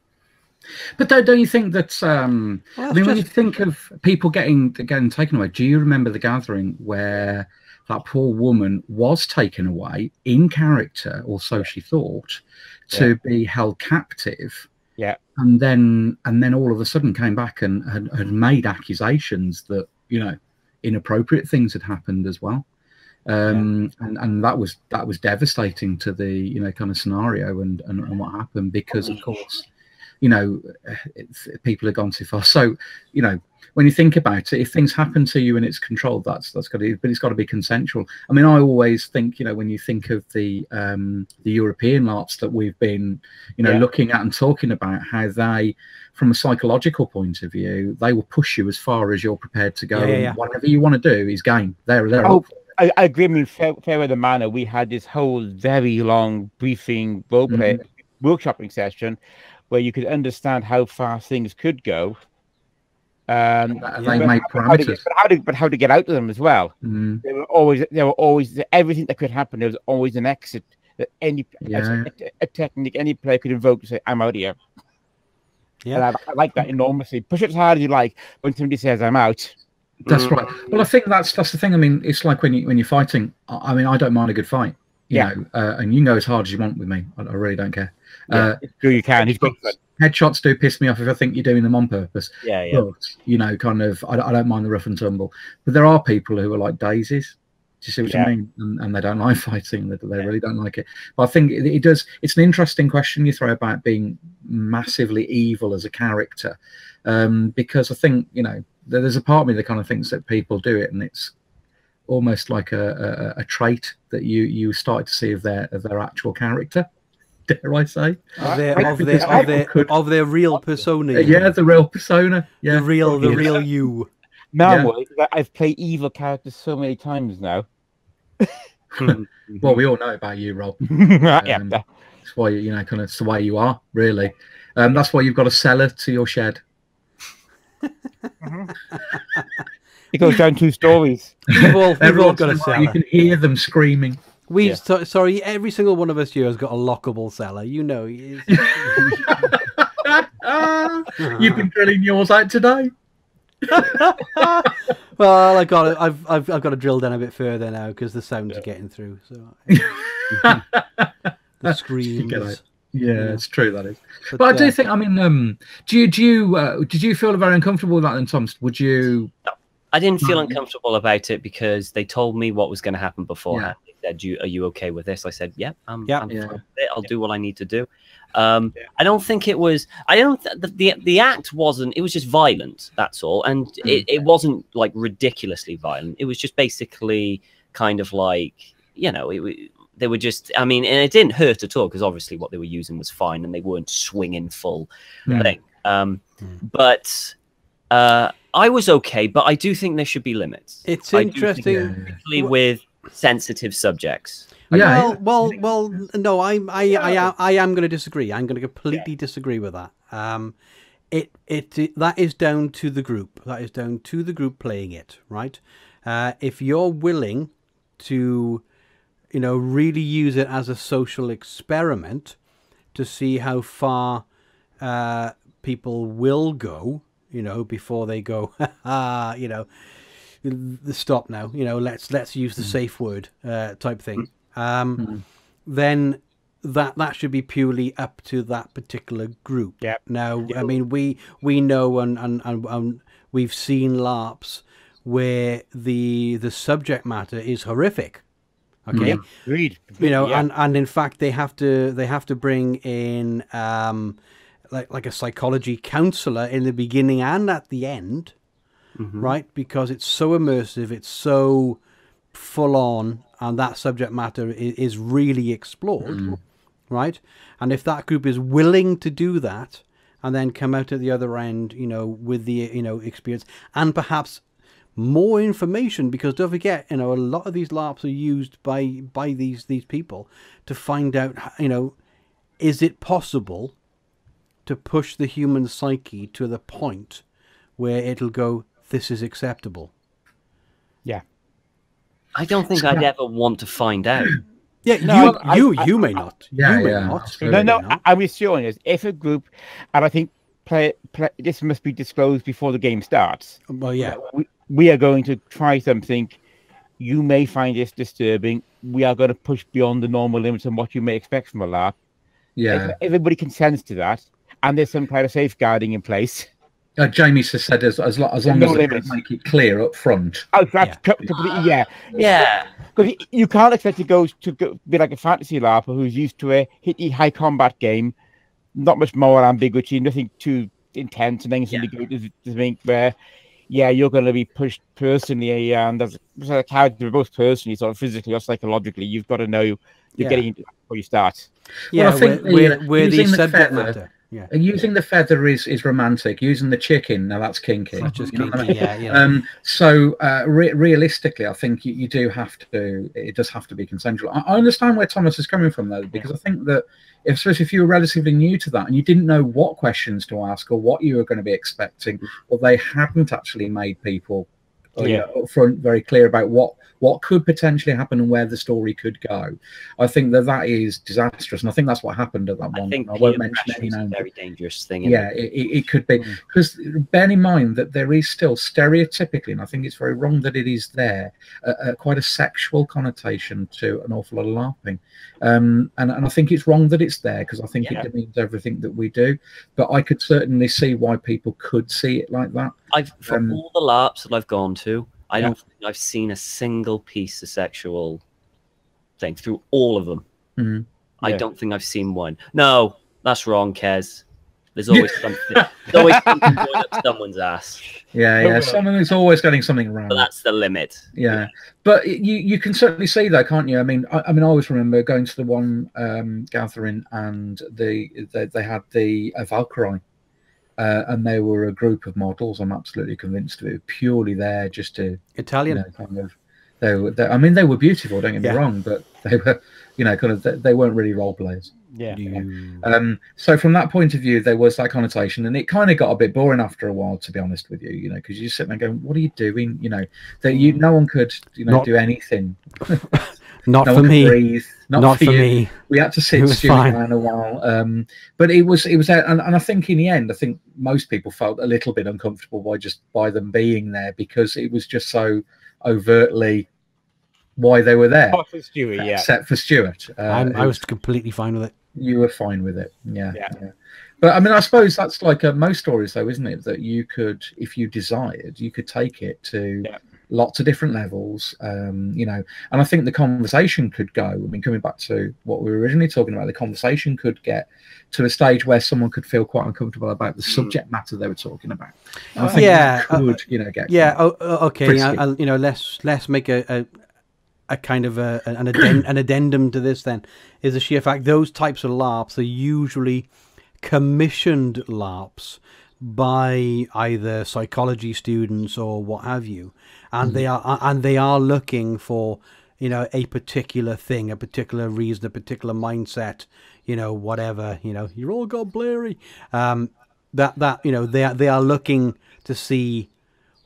But don't you think that, um, well, I mean, just... when you think of people getting, getting taken away, do you remember The Gathering where that poor woman was taken away in character, or so she thought, to yeah. be held captive? Yeah. And then and then all of a sudden came back and had, had made accusations that, you know, inappropriate things had happened as well. Um, yeah. and, and that was that was devastating to the, you know, kind of scenario and, and, and what happened, because, of course, you know, it's, people have gone too far. So, you know, when you think about it, if things happen to you and it's controlled, that's that's got to, but it's got to be consensual. I mean, I always think, you know, when you think of the um, the European LARPs that we've been, you know, yeah. looking at and talking about, how they, from a psychological point of view, they will push you as far as you're prepared to go. Yeah, yeah, and yeah. whatever you want to do is game. They're they're. Oh, I, I agree. I mean, fair, fair of the manner, we had this whole very long briefing role play mm-hmm. workshopping session, where you could understand how fast things could go. Um, and they make parameters. Get, but, how to, but how to get out of them as well. Mm. There were always, there were always, everything that could happen, there was always an exit. That any yeah. a, a technique, any player could invoke to say, I'm out of here. Yeah, and I, I like that enormously. Push it as hard as you like. When somebody says, I'm out. That's mm. right. Well, I think that's that's the thing. I mean, it's like when, you, when you're fighting. I mean, I don't mind a good fight. You yeah. know, uh, and you can go as hard as you want with me. I, I really don't care. Yeah, uh, sure you can. He's headshots, headshots do piss me off if I think you're doing them on purpose. Yeah, yeah. But, you know, kind of, I, I don't mind the rough and tumble. But there are people who are like daisies. Do you see what yeah. I mean? And, and they don't like fighting. They, they yeah. really don't like it. But I think it, it does. It's an interesting question you throw about being massively evil as a character, um, because I think, you know, there, there's a part of me that kind of thinks that people do it, and it's almost like a, a, a trait that you you start to see of their of their actual character. Dare I say? Of their, of their, of their, could... of their real persona. Yeah, the real persona. Yeah. The real, the real you. Now, yeah. I've played evil characters so many times now. Well, we all know about you, Rob. Um, yeah. That's why, you know, kind of, it's the way you are, really. Um, that's why you've got a cellar to your shed. It goes down two stories. We've all, we've all got a cellar. You can hear them screaming. We've yeah. so, sorry, every single one of us here has got a lockable cellar. You know, you've been drilling yours out today. Well, I got it. I've I've I've got to drill down a bit further now because the sounds yeah. are getting through. So the screams. It. Yeah, yeah, it's true that is. But, but I do uh, think. I mean, um, do you do you uh, did you feel very uncomfortable with that then, Tom? Would you? No. I didn't feel uncomfortable about it because they told me what was going to happen beforehand. Yeah. They said, you, are you okay with this? I said, yeah, I'm, yeah, I'm yeah. fine with it. I'll yeah. do what I need to do. Um, yeah. I don't think it was, I don't, the, the, the act wasn't, it was just violent, that's all. And mm-hmm. it, it wasn't like ridiculously violent. It was just basically kind of like, you know, it, they were just, I mean, and it didn't hurt at all because obviously what they were using was fine and they weren't swinging full yeah. thing. Um, mm-hmm. But, uh, I was okay, but I do think there should be limits. It's I interesting, yeah. particularly with sensitive subjects. Yeah. Well, well, well no, I, I, yeah. I, I, I am going to disagree. I'm going to completely yeah. disagree with that. Um, it, it, it, that is down to the group. That is down to the group playing it, right? Uh, if you're willing to, you know, really use it as a social experiment to see how far uh, people will go. You know, before they go, ah, you know, stop now. You know, let's let's use the mm. safe word uh, type thing. Um, mm. Then that that should be purely up to that particular group. Yep. Now, yep. I mean, we we know and, and and and we've seen LARPs where the the subject matter is horrific. Okay, mm. agreed. You know, yeah. and and in fact, they have to they have to bring in. Um, Like, like a psychology counselor in the beginning and at the end, mm-hmm. right? Because it's so immersive, it's so full on, and that subject matter is, is really explored, mm-hmm. right? And if that group is willing to do that and then come out at the other end, you know, with the, you know, experience and perhaps more information, because don't forget, you know, a lot of these LARPs are used by, by these, these people to find out, you know, is it possible to push the human psyche to the point where it'll go, this is acceptable. Yeah. I don't think I'd ever want to find out. Yeah, no, you, I, you, I, you may I, not. Yeah, you may yeah. not. No, no, I'm assuring you, if a group, and I think play, play, this must be disclosed before the game starts. Well, yeah. We, we are going to try something. You may find this disturbing. We are going to push beyond the normal limits on what you may expect from a LARP. Yeah. If everybody consents to that, and there's some kind of safeguarding in place. Uh, Jamie has said as as, as long no as limits. They make it clear up front. Oh, that's yeah. completely yeah, yeah. Because you can't expect to go to go, be like a fantasy LARPer who's used to a hitty high combat game, not much moral ambiguity, nothing too intense, and things yeah. to think where, yeah, you're going to be pushed personally, and as a character, both personally, sort of physically or psychologically, you've got to know you're yeah. getting into that before you start. Yeah, well, I think we're, we're, we're the subject matter. Yeah, and using yeah. the feather is is romantic. Using the chicken, now that's kinky. That's just kinky, I mean? yeah, yeah. Um, so uh, re realistically, I think you, you do have to. It does have to be consensual. I, I understand where Thomas is coming from, though, because yeah. I think that if, especially if you were relatively new to that and you didn't know what questions to ask or what you were going to be expecting, or they hadn't actually made people yeah. you know, up front very clear about what what could potentially happen and where the story could go, I think that that is disastrous. And I think that's what happened at that one. I, think I won't mention any names. Very dangerous thing. Yeah, it, it, it could be. Because mm. bear in mind that there is still stereotypically, and I think it's very wrong that it is there, uh, uh, quite a sexual connotation to an awful lot of LARPing. Um, and, and I think it's wrong that it's there, because I think yeah. it demeans everything that we do. But I could certainly see why people could see it like that. I've, from um, all the LARPs that I've gone to, I don't think I've seen a single piece of sexual thing through all of them. Mm-hmm. I yeah. don't think I've seen one. No, that's wrong, Kez. There's always something. There's always something going up someone's ass. Yeah, yeah. Someone is always getting something wrong. But that's the limit. Yeah, yeah. But you you can certainly see that, can't you? I mean, I, I mean, I always remember going to the one um, gathering, and the they, they had the uh, Valkyrie. Uh, and they were a group of models. I'm absolutely convinced of it. Purely there just to Italian, you know, kind of. They were. They, I mean, they were beautiful. Don't get yeah. me wrong, but they were, you know, kind of. They, they weren't really role players. Yeah. You, um. So from that point of view, there was that connotation, and it kind of got a bit boring after a while, to be honest with you. You know, because you sit there going, "What are you doing?" You know, that you no one could, you know, not, do anything. Not no for me. Breathe. Not, Not for, for me. We had to sit Stuart around a while, um, but it was it was, and, and I think in the end, I think most people felt a little bit uncomfortable by just by them being there, because it was just so overtly why they were there. Except for Stuart, yeah. Except for Stuart, uh, I, I was completely fine with it. You were fine with it, yeah. yeah. yeah. But I mean, I suppose that's like uh, most stories, though, isn't it? That you could, if you desired, you could take it to. Yeah. Lots of different levels, um, you know, and I think the conversation could go. I mean, coming back to what we were originally talking about, the conversation could get to a stage where someone could feel quite uncomfortable about the subject matter they were talking about. And I think yeah, could, uh, you know, get yeah, oh, okay, I, I, you know, let's let's make a a, a kind of a, an addend an addendum to this. Then is the sheer fact those types of LARPs are usually commissioned LARPs by either psychology students or what have you, and mm. they are and they are looking for, you know, a particular thing, a particular reason, a particular mindset, you know, whatever, you know, you're all got blurry, um that that you know, they are they are looking to see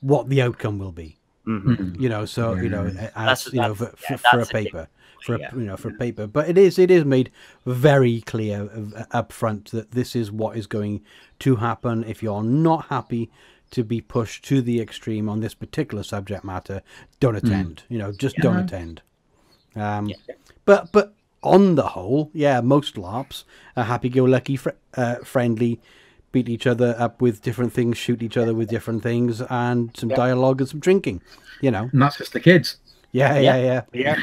what the outcome will be. Mm-hmm. You know, so you know, as, that's, you know, for, yeah, for a paper for a, yeah. you know, for a paper, but it is it is made very clear up front that this is what is going to happen. If you're not happy to be pushed to the extreme on this particular subject matter, don't attend. Mm. You know, just yeah. don't attend. Um, yeah. But but on the whole, yeah, most LARPs are happy-go-lucky, fr uh, friendly, beat each other up with different things, shoot each other with different things, and some yeah. dialogue and some drinking. You know, and that's just the kids. Yeah, yeah, yeah, yeah. yeah.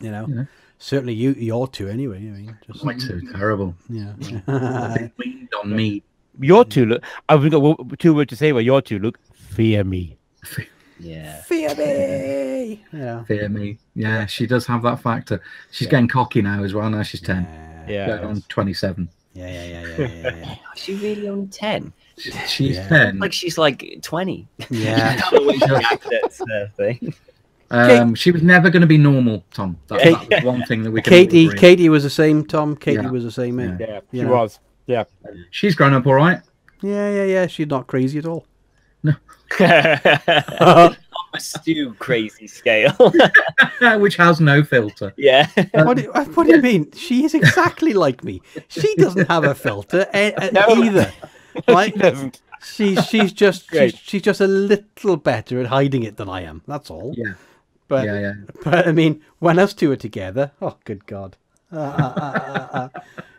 You know, yeah. certainly you, you're two anyway. I mean, just my two terrible. Yeah, they leaned on me. Your two, look. I've got two words to say. Well, your two, look. Fear me. Yeah. Fear me. Yeah. Fear me. Yeah, she does have that factor. She's yeah. getting cocky now as well. Now she's ten. Yeah. yeah on twenty-seven. Yeah, yeah, yeah, yeah, yeah. yeah. She really only ten. She's yeah. ten. Like she's like twenty. Yeah. thing. Um, she was never going to be normal, Tom. That, Kate, that was one thing that we. Could Katie, Katie was the same, Tom. Katie yeah. was the same. Yeah, yeah she know. was. Yeah, she's grown up all right. Yeah, yeah, yeah. She's not crazy at all. No, on a stew crazy scale, which has no filter. Yeah. Um, what, do, what do you mean? She is exactly like me. She doesn't have a filter e no. either. Like, she doesn't. She's she's just she's, she's just a little better at hiding it than I am. That's all. Yeah. But yeah, yeah. But I mean, when us two are together, oh good God. Uh, uh, uh,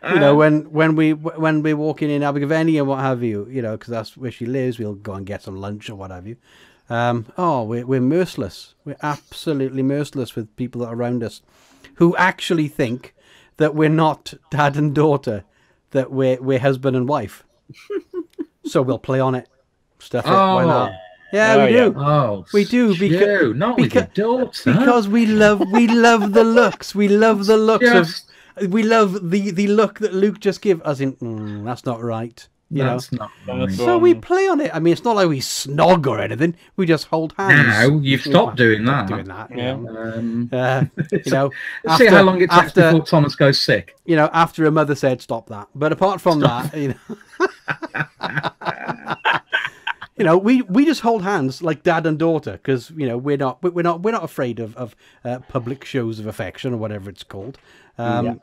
uh, you know, when when we when we're walking in Abergavenny and what have you, you know, because that's where she lives. We'll go and get some lunch or what have you. Um, oh, we're we're merciless. We're absolutely merciless with people that are around us, who actually think that we're not dad and daughter, that we're we're husband and wife. So we'll play on it, stuff it. Oh. Why not? Yeah, oh, we do. Yeah. Oh, we do because not with beca adults, huh? Because we love we love the looks. We love the looks yes. of we love the the look that Luke just gave us in. Mm, that's not right. You that's know? Not right. So we play on it. I mean, it's not like we snog or anything. We just hold hands. No, you've stopped yeah, doing that. Doing that. Yeah. You know, um, uh, you know after, see how long it takes after, before Thomas goes sick. You know, after a mother said stop that. But apart from stop. that, you know. You know, we, we just hold hands like dad and daughter because you know we're not we're not we're not afraid of of uh, public shows of affection or whatever it's called, um,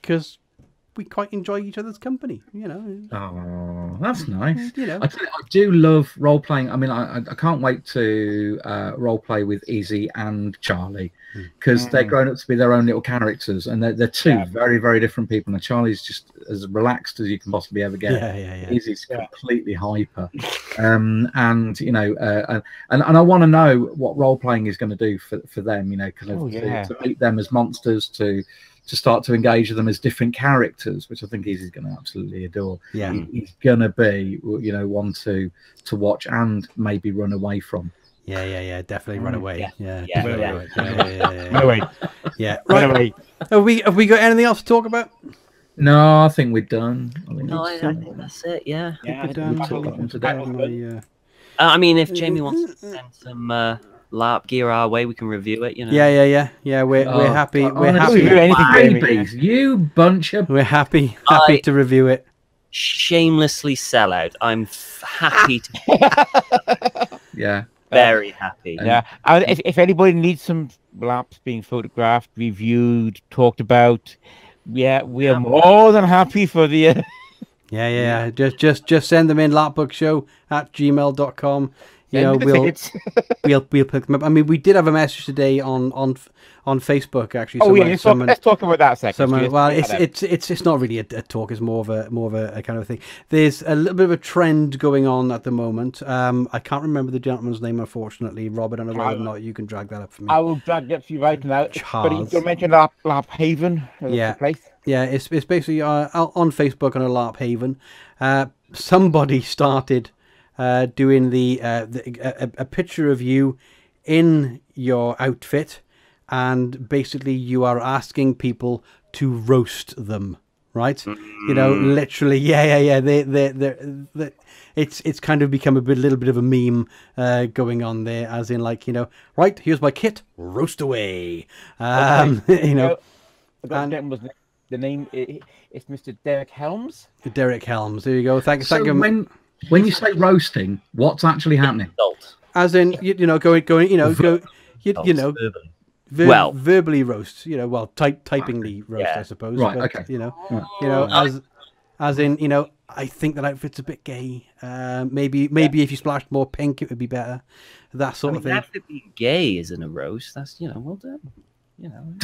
because yeah. we quite enjoy each other's company. You know. Oh, that's nice. You know, I, tell you, I do love role playing. I mean, I I can't wait to uh, role play with Izzy and Charlie because mm. they're grown up to be their own little characters, and they're they're two yeah. very very different people. And Charlie's just as relaxed as you can possibly ever get. Yeah, yeah, yeah. Izzy's yeah. completely hyper. Um, and you know, uh, and and I want to know what role playing is going to do for for them. You know, kind of oh, yeah. to, to meet them as monsters, to to start to engage with them as different characters, which I think Izzy's going to absolutely adore. Yeah, he, he's going to be, you know, one to to watch and maybe run away from. Yeah, yeah, yeah, definitely run away. Yeah, yeah, yeah, yeah, yeah. Away. yeah, yeah, yeah, yeah. Run away. Yeah, run away. Have we have we got anything else to talk about? No, I think we're done. I think, no, I, done. I think that's it. Yeah, yeah. I, done. Done. Done. Uh, I mean, if Jamie wants to send some uh, LARP gear our way, we can review it. You know. Yeah, yeah, yeah, yeah. We're oh, we're happy. God, we're happy. Review anything, Jamie. You bunch of. We're happy, happy I to review it. Shamelessly sell out. I'm f happy to. Yeah. Very happy. Yeah. And if if anybody needs some LARPs being photographed, reviewed, talked about. Yeah, we are more than happy for the. Uh... Yeah, yeah. Just, just, just send them in. LARPBook show at gmail dot com. You know, we'll, we'll, we'll pick them up. I mean, we did have a message today on on on Facebook actually. Oh yeah, someone, let's talk about that a second. Someone, well, it's it's it's it's not really a, a talk. It's more of a more of a, a kind of thing. There's a little bit of a trend going on at the moment. Um, I can't remember the gentleman's name, unfortunately. Robert, I don't know whether or not you can drag that up for me. I will drag it up for you right now. Charles. But you mentioned LARP, LARP Haven. Yeah. Place. Yeah, it's it's basically uh, on Facebook on a LARP Haven. Uh, somebody started. Uh, doing the, uh, the a, a picture of you in your outfit, and basically you are asking people to roast them, right? Mm-hmm. You know, literally, yeah, yeah, yeah. They, they, they, they, it's it's kind of become a bit, little bit of a meme uh, going on there, as in like you know, right? Here's my kit, roast away. Um, okay. You know, and, the name it's Mister Derek Helms. Derek Helms. There you go. Thank you. So thank you. When you say roasting, what's actually happening? As in, you, you know, going, going, you know, go, you, you know, ver well, verbally roast, you know, well, type, typingly roast, yeah. I suppose. Right, but, okay. You know, right. you know, as, as in, you know, I think that outfit's a bit gay. Uh, maybe, maybe yeah. if you splashed more pink, it would be better. That sort I mean, of thing. That would be gay isn't a roast. That's you know, well done. You know,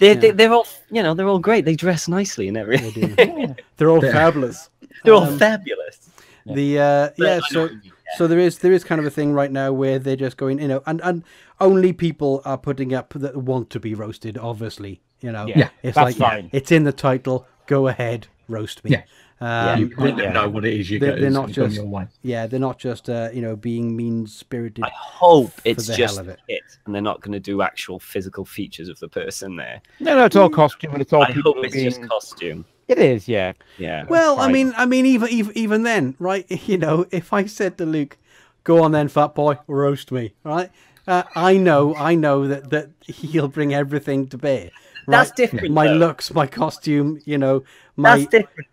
they're, yeah. they, they're all, you know, they're all great. They dress nicely and everything. They do. They're all fabulous. They're all um, fabulous. Yeah. The uh, yeah, so yeah. so there is there is kind of a thing right now where they're just going, you know, and and only people are putting up that want to be roasted. Obviously, you know, yeah, it's that's like fine. It's in the title. Go ahead, roast me. Yeah, um, yeah you kind of know what it is. You they're, they're not just yeah, they're not just uh, you know being mean spirited. I hope it's just it. it, and they're not going to do actual physical features of the person there. No, no, it's all costume, and it's all. I people hope it's being... just costume. It is, yeah, yeah. Well, right. I mean, I mean, even even even then, right? You know, if I said to Luke, "Go on, then, fat boy, roast me," right? Uh, I know, I know that that he'll bring everything to bear. Right? That's different. My though. looks, my costume, you know, my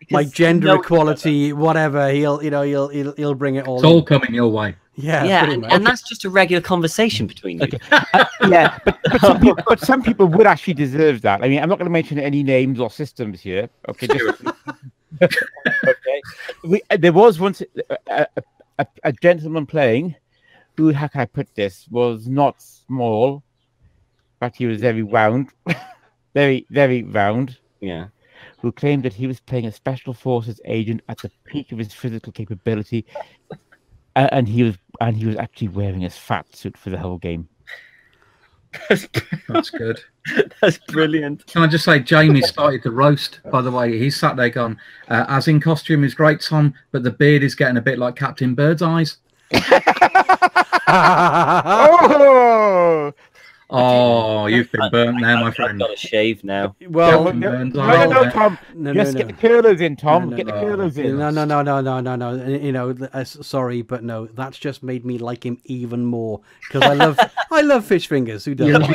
my gender no equality, whatever. He'll, you know, he'll he'll he'll bring it all. It's in. all coming your way. Yeah, yeah, and, and that's just a regular conversation between you. Okay. Uh, yeah, but, but, some people, but some people would actually deserve that. I mean, I'm not going to mention any names or systems here. Okay, just, okay. we, there was once a, a, a gentleman playing who, how can I put this, was not small, but he was very round, very, very round. Yeah. Who claimed that he was playing a special forces agent at the peak of his physical capability, uh, and he was and he was actually wearing his fat suit for the whole game. That's, That's good. That's brilliant. Can I just say, Jamie started the roast, by the way. He sat there going, uh, as in costume is great, Tom, but the beard is getting a bit like Captain Bird's eyes. oh! Oh, you've been burnt I, now, I, my friend. I've got a shave now. Well, well no, no, no, no, Tom. No, Just no, get no. the curlers in, Tom. No, no, get no. the curlers in. No, no, no, no, no, no, no. You know, uh, sorry, but no. That's just made me like him even more because I love, I love fish fingers. Who doesn't? Like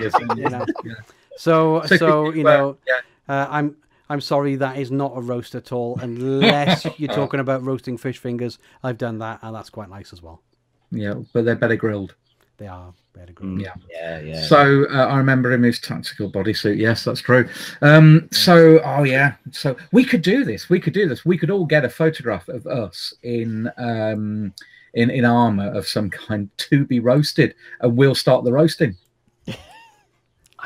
fish fingers. You know? Yeah. So, so you well, know, yeah. uh, I'm, I'm sorry. That is not a roast at all, unless you're talking about roasting fish fingers. I've done that, and that's quite nice as well. Yeah, but they're better grilled. They are. Yeah. yeah, yeah. So uh, I remember him his tactical bodysuit. Yes, that's true. Um, so, oh yeah. So we could do this. We could do this. We could all get a photograph of us in um, in in armor of some kind to be roasted, and we'll start the roasting.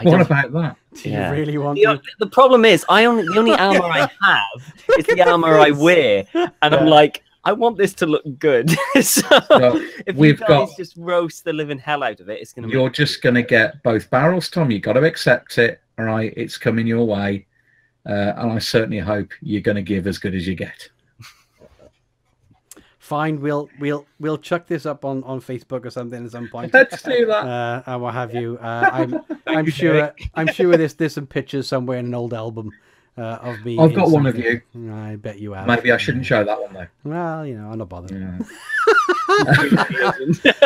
What about that? Do you yeah. really want the, the problem is, I only the only armor I have is the armor this. I wear, and yeah. I'm like. I want this to look good. so well, if we've you guys got, just roast the living hell out of it, it's gonna. You're just going to get both barrels, Tom. You've got to accept it. All right, it's coming your way, uh, and I certainly hope you're going to give as good as you get. Fine, we'll we'll we'll chuck this up on on Facebook or something at some point. Let's do that, uh, and what have you? Uh, I'm I'm you, sure Derek. I'm sure there's there's some pictures somewhere in an old album. Uh, of me I've got something. One of you. I bet you have. Maybe I shouldn't show that one though. Well, you know, I'm not bothered. Yeah.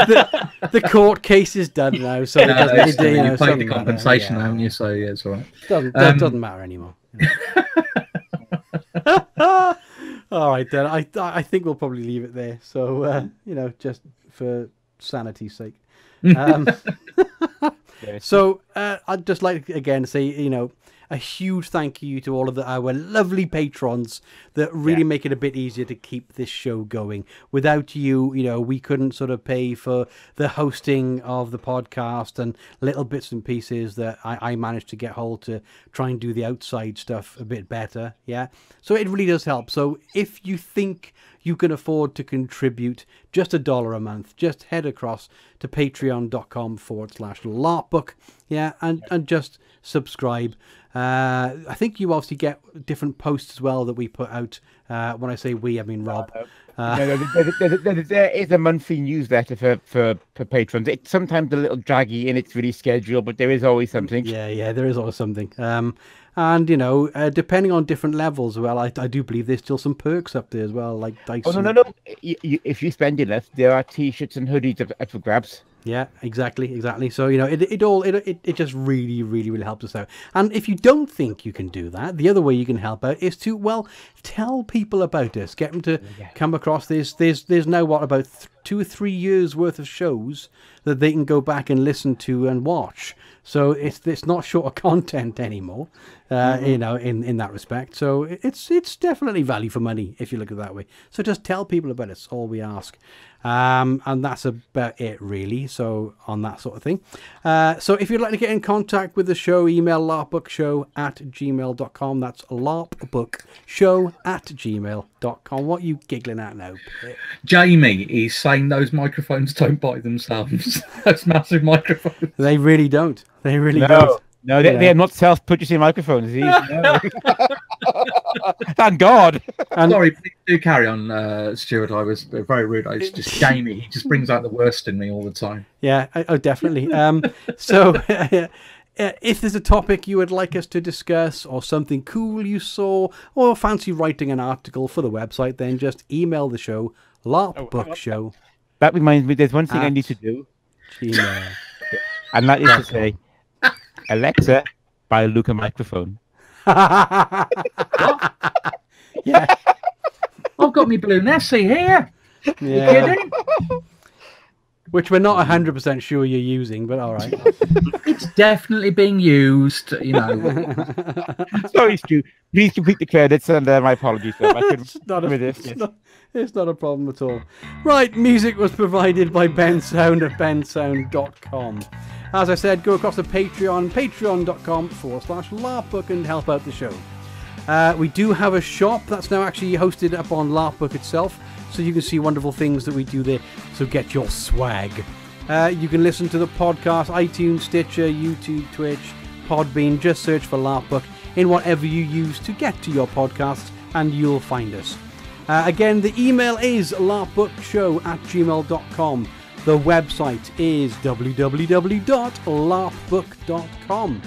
the, the court case is done now, so no, it doesn't. You, know, you paid the compensation, yeah. haven't you? So yeah, it's all right. Doesn't, um, doesn't matter anymore. all right, then. I I think we'll probably leave it there. So uh, you know, just for sanity's sake. Um, so uh, I'd just like again to say, you know. A huge thank you to all of the, our lovely patrons that really yeah. make it a bit easier to keep this show going. Without you, you know, we couldn't sort of pay for the hosting of the podcast and little bits and pieces that I, I managed to get hold to try and do the outside stuff a bit better. Yeah. So it really does help. So if you think you can afford to contribute just a dollar a month, just head across to patreon.com forward slash LARPBook. Yeah. And, and just subscribe. Uh, I think you obviously get different posts as well that we put out. Uh, when I say we, I mean Rob. Uh, no, no, there, there, there, there is a monthly newsletter for, for, for patrons. It's sometimes a little draggy and it's really scheduled, but there is always something. Yeah, yeah, there is always something. Um, and, you know, uh, depending on different levels, well, I, I do believe there's still some perks up there as well, like dice. Oh, no, no, no. You, you, if you spend enough, there are T-shirts and hoodies up, up for grabs. Yeah, exactly, exactly. So, you know, it, it all, it, it, it just really, really, really helps us out. And if you don't think you can do that, the other way you can help out is to, well, tell people about us. Get them to yeah. come across this. There's, there's now, what, about th two or three years' worth of shows that they can go back and listen to and watch. So it's, it's not short of content anymore, uh, mm-hmm. you know, in, in that respect. So it's, it's definitely value for money, if you look at it that way. So just tell people about it. It's all we ask. Um, and that's about it, really. So on that sort of thing. Uh, so if you'd like to get in contact with the show, email larpbookshow at gmail dot com. That's larpbookshow at gmail dot com. What are you giggling at now? Jamie is saying those microphones don't bite themselves. Those massive microphones. They really don't. They really no. don't. No, they, yeah. they are not self-purchasing microphones. No. Thank God. And sorry, please do carry on, uh, Stuart. I was very rude. It's just Jamie. He just brings out the worst in me all the time. Yeah, oh, definitely. Um, so uh, if there's a topic you would like us to discuss or something cool you saw or fancy writing an article for the website, then just email the show, LARPBookShow. That reminds me, there's one thing I need to do. Gmail. And that is to say... Alexa, buy Luke a microphone. yeah, I've got me blue Nessie here. Yeah. You kidding? Which we're not a hundred percent sure you're using, but all right. It's definitely being used. You know, Sorry, Stu. Please complete the credits, and uh, my apologies. Sir. I it's, not a, it's, yes. not, it's not a problem at all. Right, music was provided by Ben Sound of bensound dot com. As I said, go across to Patreon, patreon dot com forward slash LARPBook, and help out the show. Uh, we do have a shop that's now actually hosted up on LARPBook itself, so you can see wonderful things that we do there. So get your swag. Uh, you can listen to the podcast, iTunes, Stitcher, YouTube, Twitch, Podbean. Just search for LARPBook in whatever you use to get to your podcasts, and you'll find us. Uh, again, the email is larpbookshow at gmail dot com. The website is w w w dot larpbook dot com.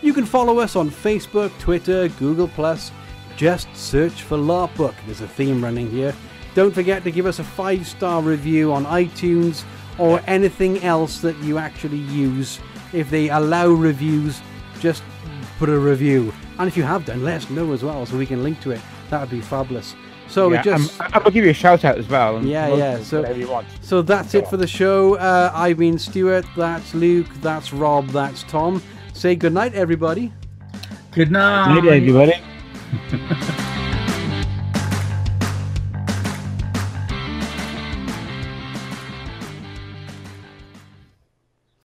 You can follow us on Facebook, Twitter, Google plus. Just search for LARPBook. There's a theme running here. Don't forget to give us a five star review on iTunes or anything else that you actually use. If they allow reviews, just put a review. And if you have done, let us know as well so we can link to it. That would be fabulous. So yeah, it just... I'm, I'll give you a shout out as well. And yeah, yeah. So, you want. so that's Go it on. for the show. Uh, I've been Stuart. That's Luke. That's Rob. That's Tom. Say goodnight, everybody. Good night. Good night, everybody.